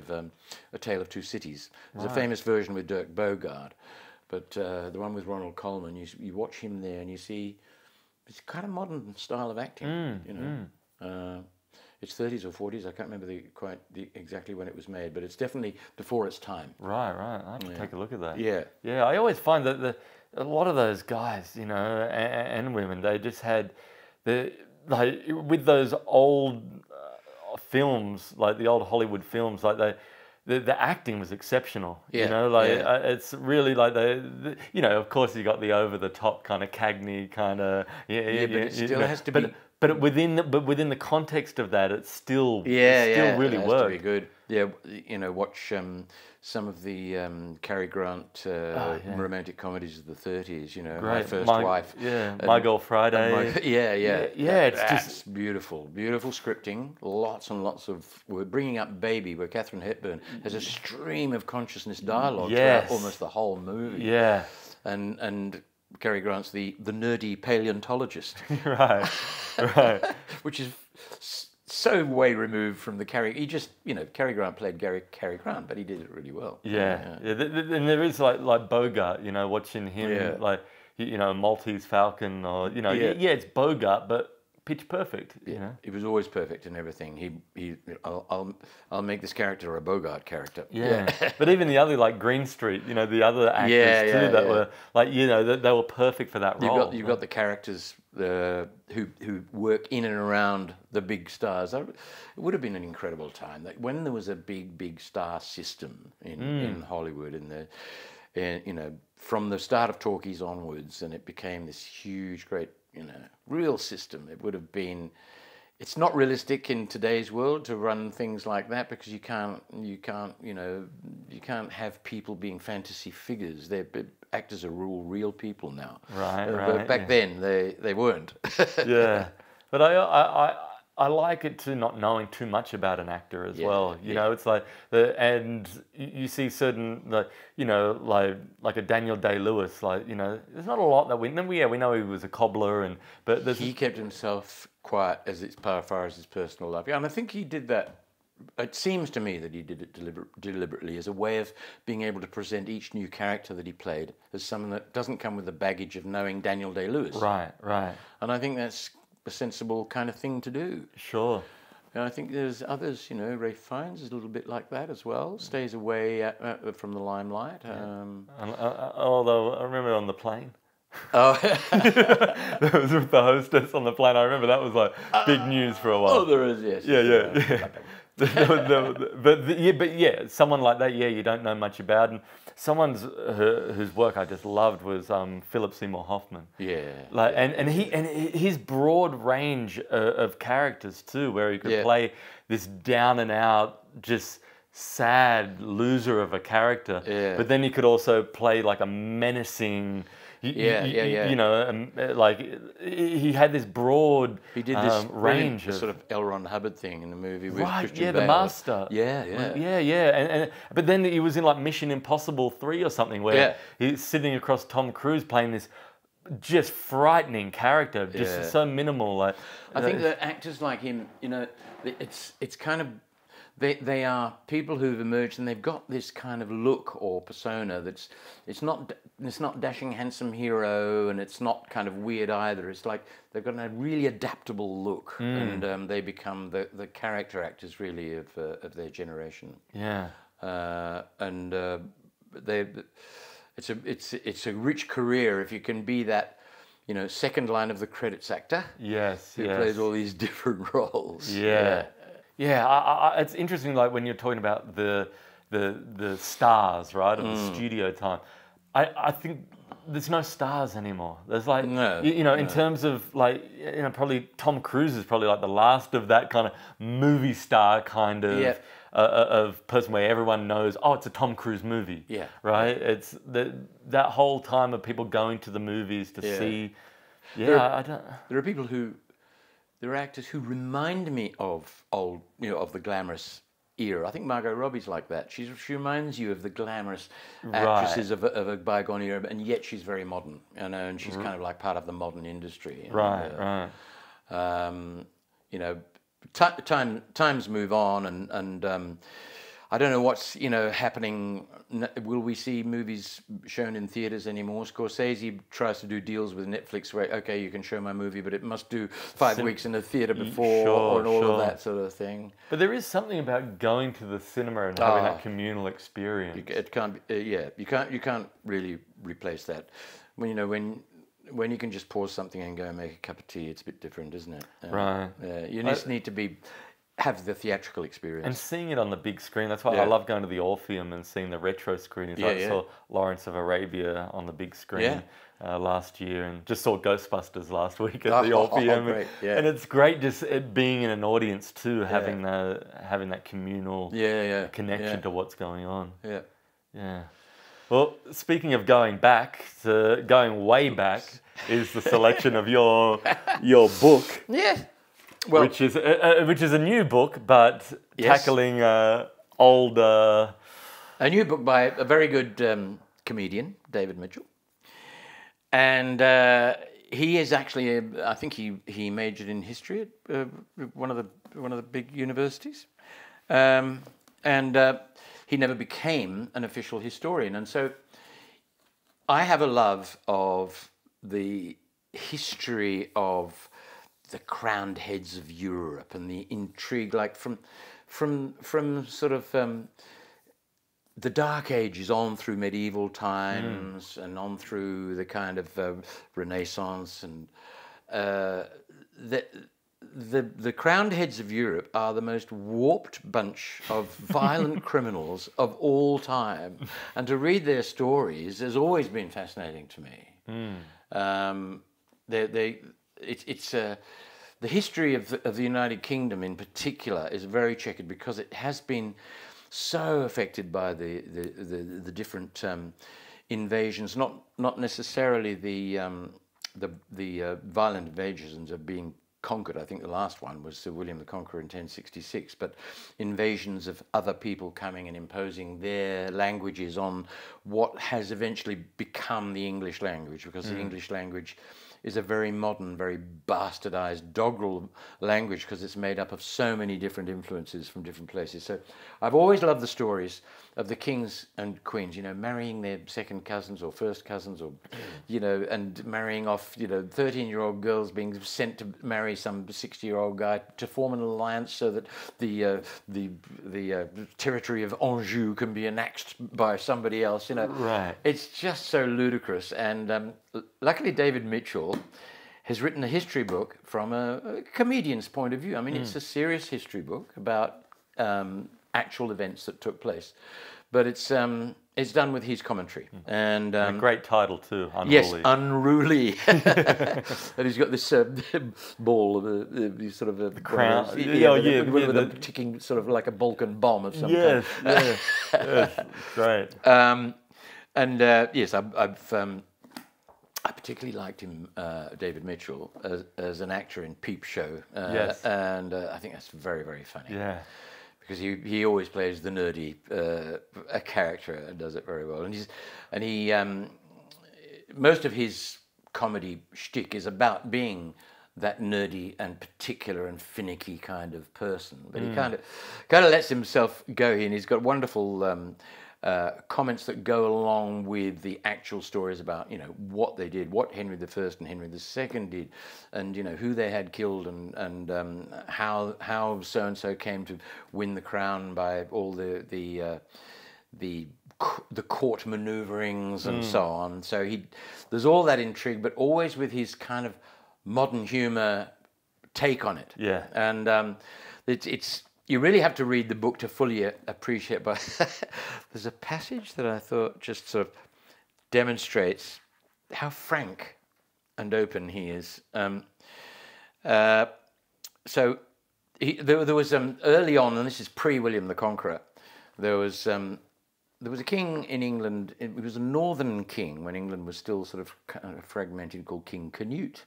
of A Tale of Two Cities. There's a famous version with Dirk Bogarde, but the one with Ronald Coleman, you watch him there and you see it's kind of modern style of acting. You know, it's 30s or 40s. I can't remember exactly when it was made, but it's definitely before its time. Right. I have to take a look at that. Yeah. I always find that a lot of those guys, you know, and women, they just had with those old films, like the old Hollywood films, like the acting was exceptional. It's really like you know, of course you got the over the top kind of Cagney kind of but it still has to be. But within the context of that, it's still really worked. It's good. You know, watch some of the Cary Grant romantic comedies of the 30s. You know, My First Wife. My Girl Friday. It's beautiful, beautiful scripting. Lots and lots of we're bringing up Baby, where Katharine Hepburn has a stream of consciousness dialogue throughout almost the whole movie. And Cary Grant's the nerdy paleontologist, which is so way removed from the Cary. He just, you know, Cary Grant played Cary Grant, but he did it really well. Yeah, yeah. And there is like Bogart, you know, watching him, yeah. like, you know, Maltese Falcon, or, you know, yeah, yeah, it's Bogart, but pitch perfect, you know. He was always perfect in everything. I'll make this character a Bogart character. Yeah, yeah. But even the other, like Greenstreet, you know, the other actors too, that were like, you know, they were perfect for that role. You've got the characters who work in and around the big stars. It would have been an incredible time that when there was a big star system in Hollywood, and you know, from the start of Talkies onwards, and it became this huge, great, you know, real system. It would have been, it's not realistic in today's world to run things like that, because you can't have people being fantasy figures. Actors are all real people now. Right, right. But back then, they weren't. Yeah. But I like it to not knowing too much about an actor as well. You know, it's like, and you see certain, like, you know, like a Daniel Day-Lewis, like, you know, there's not a lot that we know he was a cobbler, but he kept himself quiet as far as his personal life. And I think he did that. It seems to me that he did it deliberately as a way of being able to present each new character that he played as someone that doesn't come with the baggage of knowing Daniel Day-Lewis. Right, right. And I think that's a sensible kind of thing to do. Sure. And I think there's others, you know, Ray Fiennes is a little bit like that as well, stays away from the limelight. Yeah. Although I remember on the plane. Oh, that was with the hostess on the plane. I remember that was like big news for a while. Oh, there is, yes. Yeah, yeah, yeah. Yeah. but yeah, someone like that, yeah, you don't know much about. And whose work I just loved was Philip Seymour Hoffman. Yeah. Like, and his broad range of characters too, where he could play this down and out, just sad loser of a character. Yeah. But then he could also play like a menacing. You know, like he had this broad. He did this range of sort of L. Ron Hubbard thing in the movie with Christian Bale. The Master. Yeah, yeah, yeah, yeah. And but then he was in like Mission Impossible 3 or something, where he's sitting across Tom Cruise playing this just frightening character, just so minimal. Like, I think that actors like him, you know, it's kind of. They are people who've emerged, and they've got this kind of look or persona that's it's not dashing handsome hero, and it's not kind of weird either. It's like they've got a really adaptable look, and they become the character actors really of their generation. Yeah, it's a rich career if you can be that. You know, second line of the credits actor. Yes, who plays all these different roles. Yeah. Yeah. Yeah, it's interesting. Like when you're talking about the stars, right, of the studio time. I think there's no stars anymore. There's like in terms of like probably Tom Cruise is probably like the last of that kind of movie star kind of of person where everyone knows, oh, it's a Tom Cruise movie. Yeah, right. It's that whole time of people going to the movies to see. Yeah, there are people who. There are actors who remind me of old, you know, of the glamorous era. I think Margot Robbie's like that. She reminds you of the glamorous actresses of a bygone era, and yet she's very modern, you know, and she's kind of like part of the modern industry. Right, right. You know, times move on, and I don't know what's, you know, happening. Will we see movies shown in theatres anymore? Scorsese tries to do deals with Netflix where, okay, you can show my movie, but it must do 5 weeks in the theatre before and all of that sort of thing. But there is something about going to the cinema and having that communal experience. It can't. You can't really replace that. When you know when you can just pause something and go and make a cup of tea, it's a bit different, isn't it? You just need to have the theatrical experience. And seeing it on the big screen, that's why I love going to the Orpheum and seeing the retro screenings. I saw Lawrence of Arabia on the big screen last year, and just saw Ghostbusters last week at the Orpheum. Oh, and it's great just being in an audience too, having having that communal connection to what's going on. Yeah. Yeah. Well, speaking of going back, going way back is the selection of your book. Yeah. Well, which is a new book, but tackling older. A new book by a very good comedian, David Mitchell, and He is actually, I think he majored in history at one of the big universities, and he never became an official historian. And so, I have a love of the history of the crowned heads of Europe and the intrigue, like from sort of the Dark Ages on through medieval times and on through the kind of Renaissance, and the crowned heads of Europe are the most warped bunch of violent criminals of all time, and to read their stories has always been fascinating to me. The history of the United Kingdom in particular is very checkered because it has been so affected by the different invasions, not necessarily the violent invasions of being conquered. I think the last one was Sir William the Conqueror in 1066, but invasions of other people coming and imposing their languages on what has eventually become the English language, because the English language is a very modern, very bastardized, doggerel language, because it's made up of so many different influences from different places. So I've always loved the stories of the kings and queens, you know, marrying their second cousins or first cousins, or, you know, and marrying off, you know, 13-year-old girls being sent to marry some 60-year-old guy to form an alliance so that the territory of Anjou can be annexed by somebody else, you know. Right. It's just so ludicrous. And luckily, David Mitchell has written a history book from a comedian's point of view. I mean, it's a serious history book about actual events that took place, but it's done with his commentary. And a great title too, Unruly. Yes, Unruly. And he's got this ball of the crown. With a ticking sort of like a Balkan bomb of some kind. Yes, great. I particularly liked him, David Mitchell, as an actor in Peep Show. And I think that's very, very funny. Yeah. Because he always plays the nerdy character and does it very well. And most of his comedy shtick is about being that nerdy and particular and finicky kind of person. But he kind of lets himself go in. He's got wonderful comments that go along with the actual stories about, you know, what they did, what Henry I and Henry II did, and, you know, who they had killed, and how so and so came to win the crown by all the court manoeuvrings and so on. So there's all that intrigue, but always with his kind of modern humour take on it. Yeah, and it's. You really have to read the book to fully appreciate, but there's a passage that I thought just sort of demonstrates how frank and open he is. So there was early on, and this is pre-William the Conqueror, there was a king in England. It was a northern king when England was still sort of kind of fragmented, called King Canute.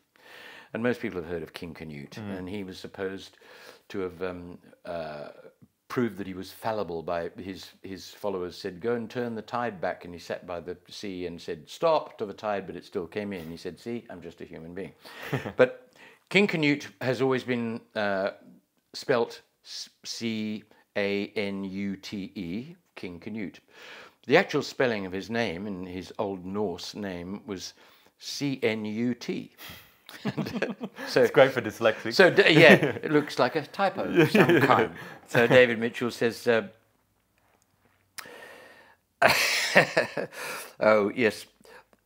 And most people have heard of King Canute, and he was supposed to have proved that he was fallible by his followers said, "Go and turn the tide back." And he sat by the sea and said, "Stop" to the tide, but it still came in. He said, "See, I'm just a human being." But King Canute has always been spelt C-A-N-U-T-E, King Canute. The actual spelling of his name in his Old Norse name was C-N-U-T. So it's great for dyslexics. So yeah, it looks like a typo of some kind. So David Mitchell says, "Oh yes,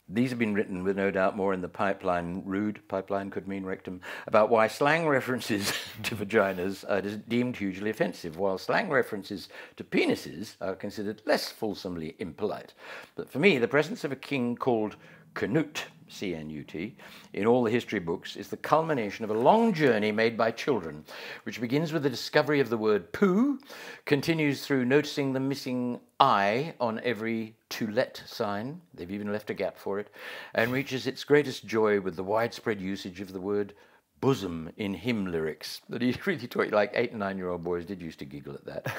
these have been written with no doubt more in the pipeline. Rude pipeline could mean rectum. About why slang references to vaginas are deemed hugely offensive, while slang references to penises are considered less fulsomely impolite. But for me, the presence of a king called Canute, C-N-U-T, in all the history books is the culmination of a long journey made by children, which begins with the discovery of the word poo, continues through noticing the missing I on every to-let sign, they've even left a gap for it, and reaches its greatest joy with the widespread usage of the word bosom in hymn lyrics that he really taught, like 8- and 9-year-old boys did used to giggle at that.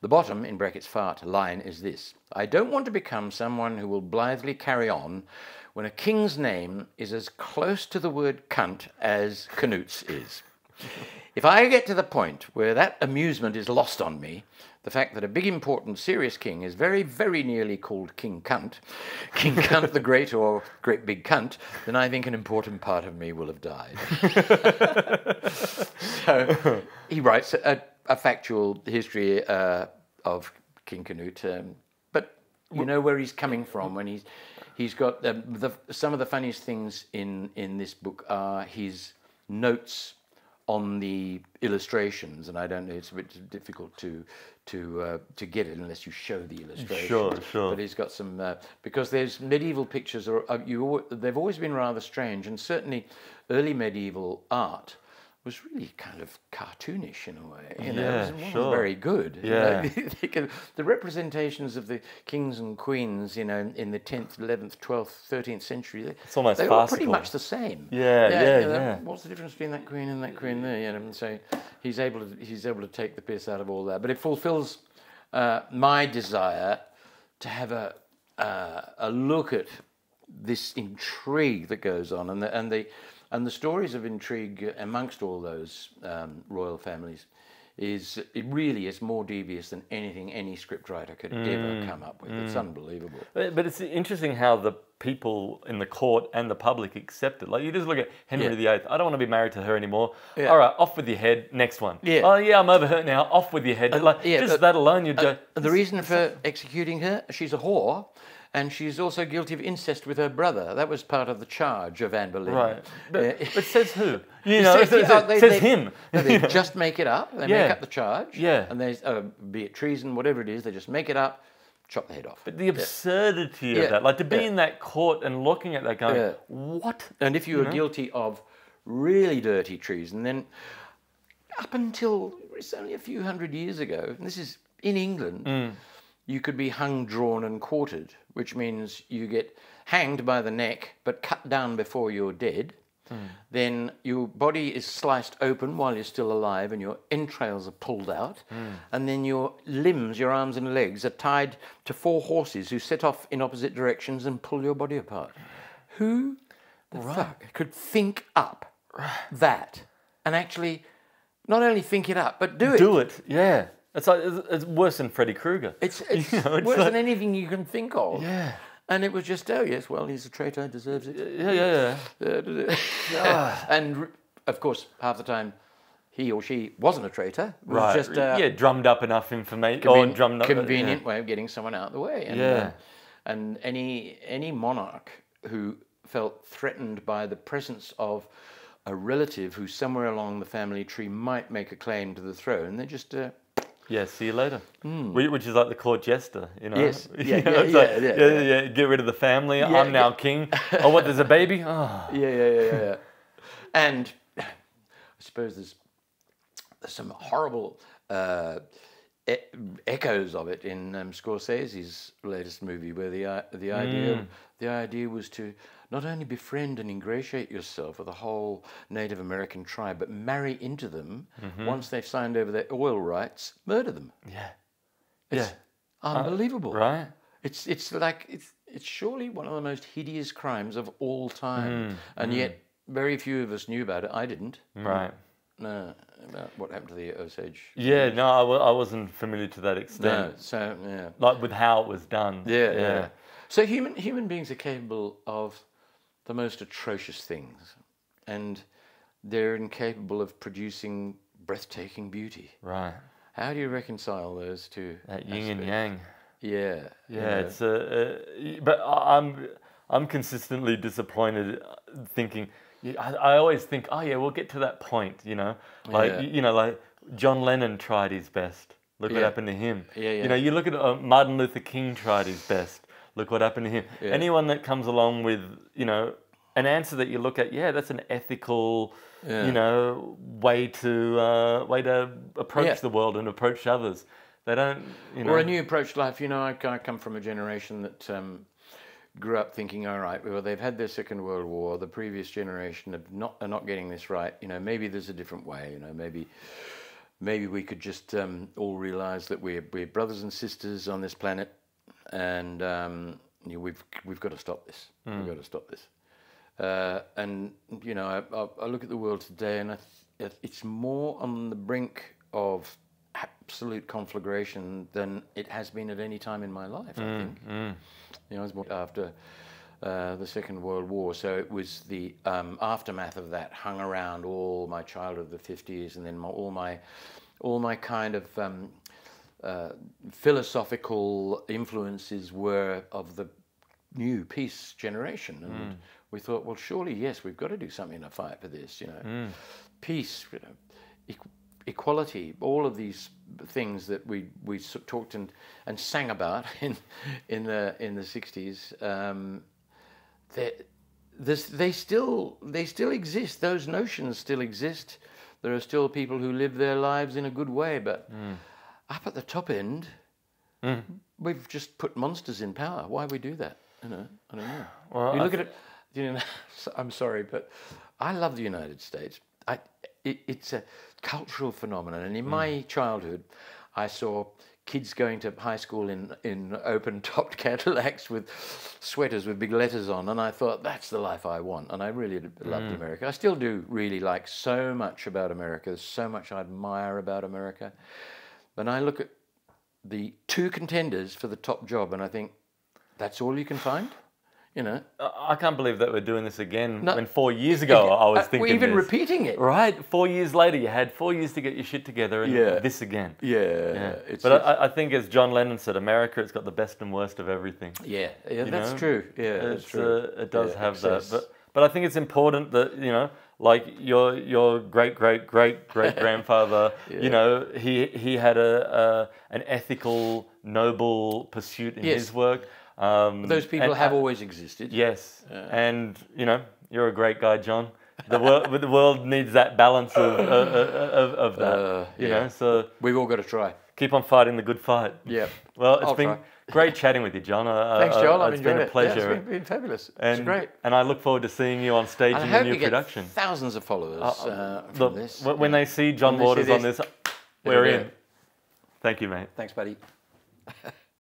The bottom, in brackets fart, line is this: I don't want to become someone who will blithely carry on when a king's name is as close to the word cunt as Canute's is. If I get to the point where that amusement is lost on me, the fact that a big, important, serious king is very, very nearly called King Cunt the Great or Great Big Cunt, then I think an important part of me will have died. So he writes a factual history of King Canute, but you know where he's coming from when he's got some of the funniest things in this book are his notes on the illustrations, and I don't know, it's a bit difficult to get it unless you show the illustration. Sure, sure. But he's got some, because there's medieval pictures, they've always been rather strange, and certainly early medieval art was really kind of cartoonish in a way. You know? Yeah, it wasn't very good. Yeah. You know? The representations of the kings and queens, you know, in the 10th, 11th, 12th, 13th century, it's almost they were pretty much the same. Yeah, yeah, you know, yeah. What's the difference between that queen there? You know, and so he's able to take the piss out of all that, but it fulfills my desire to have a look at this intrigue that goes on and the stories of intrigue amongst all those royal families really is more devious than anything any scriptwriter could ever come up with. It's unbelievable. But it's interesting how the people in the court and the public accept it. Like, you just look at Henry VIII. I don't want to be married to her anymore. Yeah. All right, off with your head. Next one. Yeah. Oh, yeah, I'm over her now. Off with your head. Like, just that alone. The reason for executing her, she's a whore. And she's also guilty of incest with her brother. That was part of the charge of Anne Boleyn. Right. But says who? You know, says him. They just make it up. They make up the charge. Yeah. And they, be it treason, whatever it is, they just make it up, chop the head off. But the absurdity of that, like to be in that court and looking at that going, what? And if you were guilty of really dirty treason, then up until it's only a few hundred years ago, and this is in England, you could be hung, drawn and quartered, which means you get hanged by the neck but cut down before you're dead. Then your body is sliced open while you're still alive and your entrails are pulled out. And then your limbs, your arms and legs, are tied to four horses who set off in opposite directions and pull your body apart. Who the fuck could think up that and actually not only think it up but do it? Do it, yeah. It's like, it's worse than Freddy Krueger. It's, you know, it's worse than anything you can think of. Yeah. And it was just, oh yes, well, he's a traitor, deserves it. Yeah. And of course, half the time, he or she wasn't a traitor. Right. Just drummed up enough information. Convenient way of getting someone out of the way. And, and any monarch who felt threatened by the presence of a relative who somewhere along the family tree might make a claim to the throne, they just. Yeah, see you later. Which is like the court jester, you know. Yes. Yeah. Get rid of the family. Yeah, I'm now king. Oh, what? There's a baby. Oh. Yeah. And I suppose there's some horrible echoes of it in Scorsese's latest movie, where the idea was to not only befriend and ingratiate yourself with a whole Native American tribe, but marry into them. Once they've signed over their oil rights, murder them. Yeah. It's unbelievable. Right? It's surely one of the most hideous crimes of all time. And yet very few of us knew about it. I didn't. Right. No, about what happened to the Osage. Yeah, no, I wasn't familiar to that extent. No, so, yeah. Like with how it was done. Yeah. So human beings are capable of the most atrocious things, and they're incapable of producing breathtaking beauty. Right. How do you reconcile those two? That yin and yang. Yeah. Yeah. It's but I'm consistently disappointed, thinking. I always think, oh yeah, we'll get to that point, you know, like you know, like John Lennon tried his best. Look what happened to him. Yeah. You know, you look at Martin Luther King tried his best. Look what happened to him. Yeah. Anyone that comes along with, you know, an answer that you look at, that's an ethical, you know, way to approach the world and approach others. They don't, you know. Or a new approach to life. You know, I kind of come from a generation that grew up thinking, all right, well, they've had their Second World War. The previous generation are not getting this right. You know, maybe there's a different way. You know, maybe we could just all realise that we're brothers and sisters on this planet. And you know, we've got to stop this. Mm. We've got to stop this. And you know, I look at the world today, and it's more on the brink of absolute conflagration than it has been at any time in my life. Mm. I think. Mm. You know, I was born after the Second World War, so it was the aftermath of that hung around all my childhood, the 50s, and then all my kind of philosophical influences were of the new peace generation, and. Mm. We thought, well, surely, yes, we've got to do something in a fight for this, you know. Mm. Peace, you know, equality, all of these things that we talked and sang about in the 60s. They still exist. Those notions still exist. There are still people who live their lives in a good way, but up at the top end, we've just put monsters in power. Why we do that? You know, I don't know. Well, you look at it. You know, I'm sorry, but I love the United States. It's a cultural phenomenon, and in my childhood, I saw kids going to high school in open-topped Cadillacs with sweaters with big letters on, and I thought, that's the life I want, and I really loved America. I still do really like so much about America. There's so much I admire about America. But I look at the two contenders for the top job, and I think, that's all you can find? You know, I can't believe that we're doing this again. No, when 4 years ago I was thinking, we're even this. Repeating it, right? 4 years later, you had 4 years to get your shit together, and this again. Yeah, yeah. I think, as John Lennon said, America, it's got the best and worst of everything. Yeah, yeah, that's true. Yeah, that's true. It does have excess. That, but I think it's important that, you know, like your great grandfather, you know, he had an ethical, noble pursuit in his work. Those people have always existed. Yes, and you know, you're a great guy, John. The world needs that balance of that. You know, so we've all got to try. Keep on fighting the good fight. Yeah. Well, it's been great chatting with you, John. Thanks, Joel. I've enjoyed it. It's been a pleasure. Yeah, it's been fabulous. It's great. And I look forward to seeing you on stage in the new production. Get thousands of followers from this. When they see John Waters on this, we're in. Thank you, mate. Thanks, buddy.